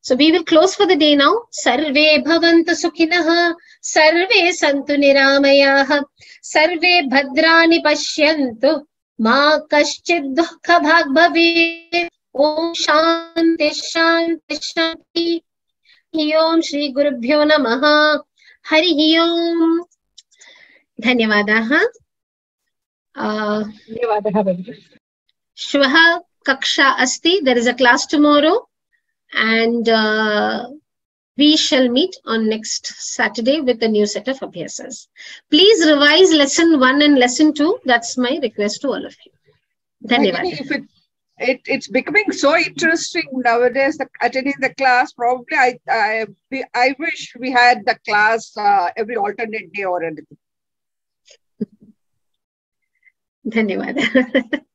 So we will close for the day now. Sarve bhavantu sukhinaha, sarve santu niramayaha, sarve bhadrani pashyantu, ma kaschid dukkha bhag bhavet, om shanti shanti shanti. Om Shri Gurubhyo Namaha. Hari Om. Dhanyavadaha. Dhanyavadaha. Shvaha Kaksha Asti. There is a class tomorrow. And we shall meet on next Saturday with a new set of abhyasas. Please revise lesson 1 and lesson 2. That's my request to all of you. Dhanyavadaha. It's becoming so interesting nowadays. Attending the class, probably I wish we had the class every alternate day or anything. Dhanyawad.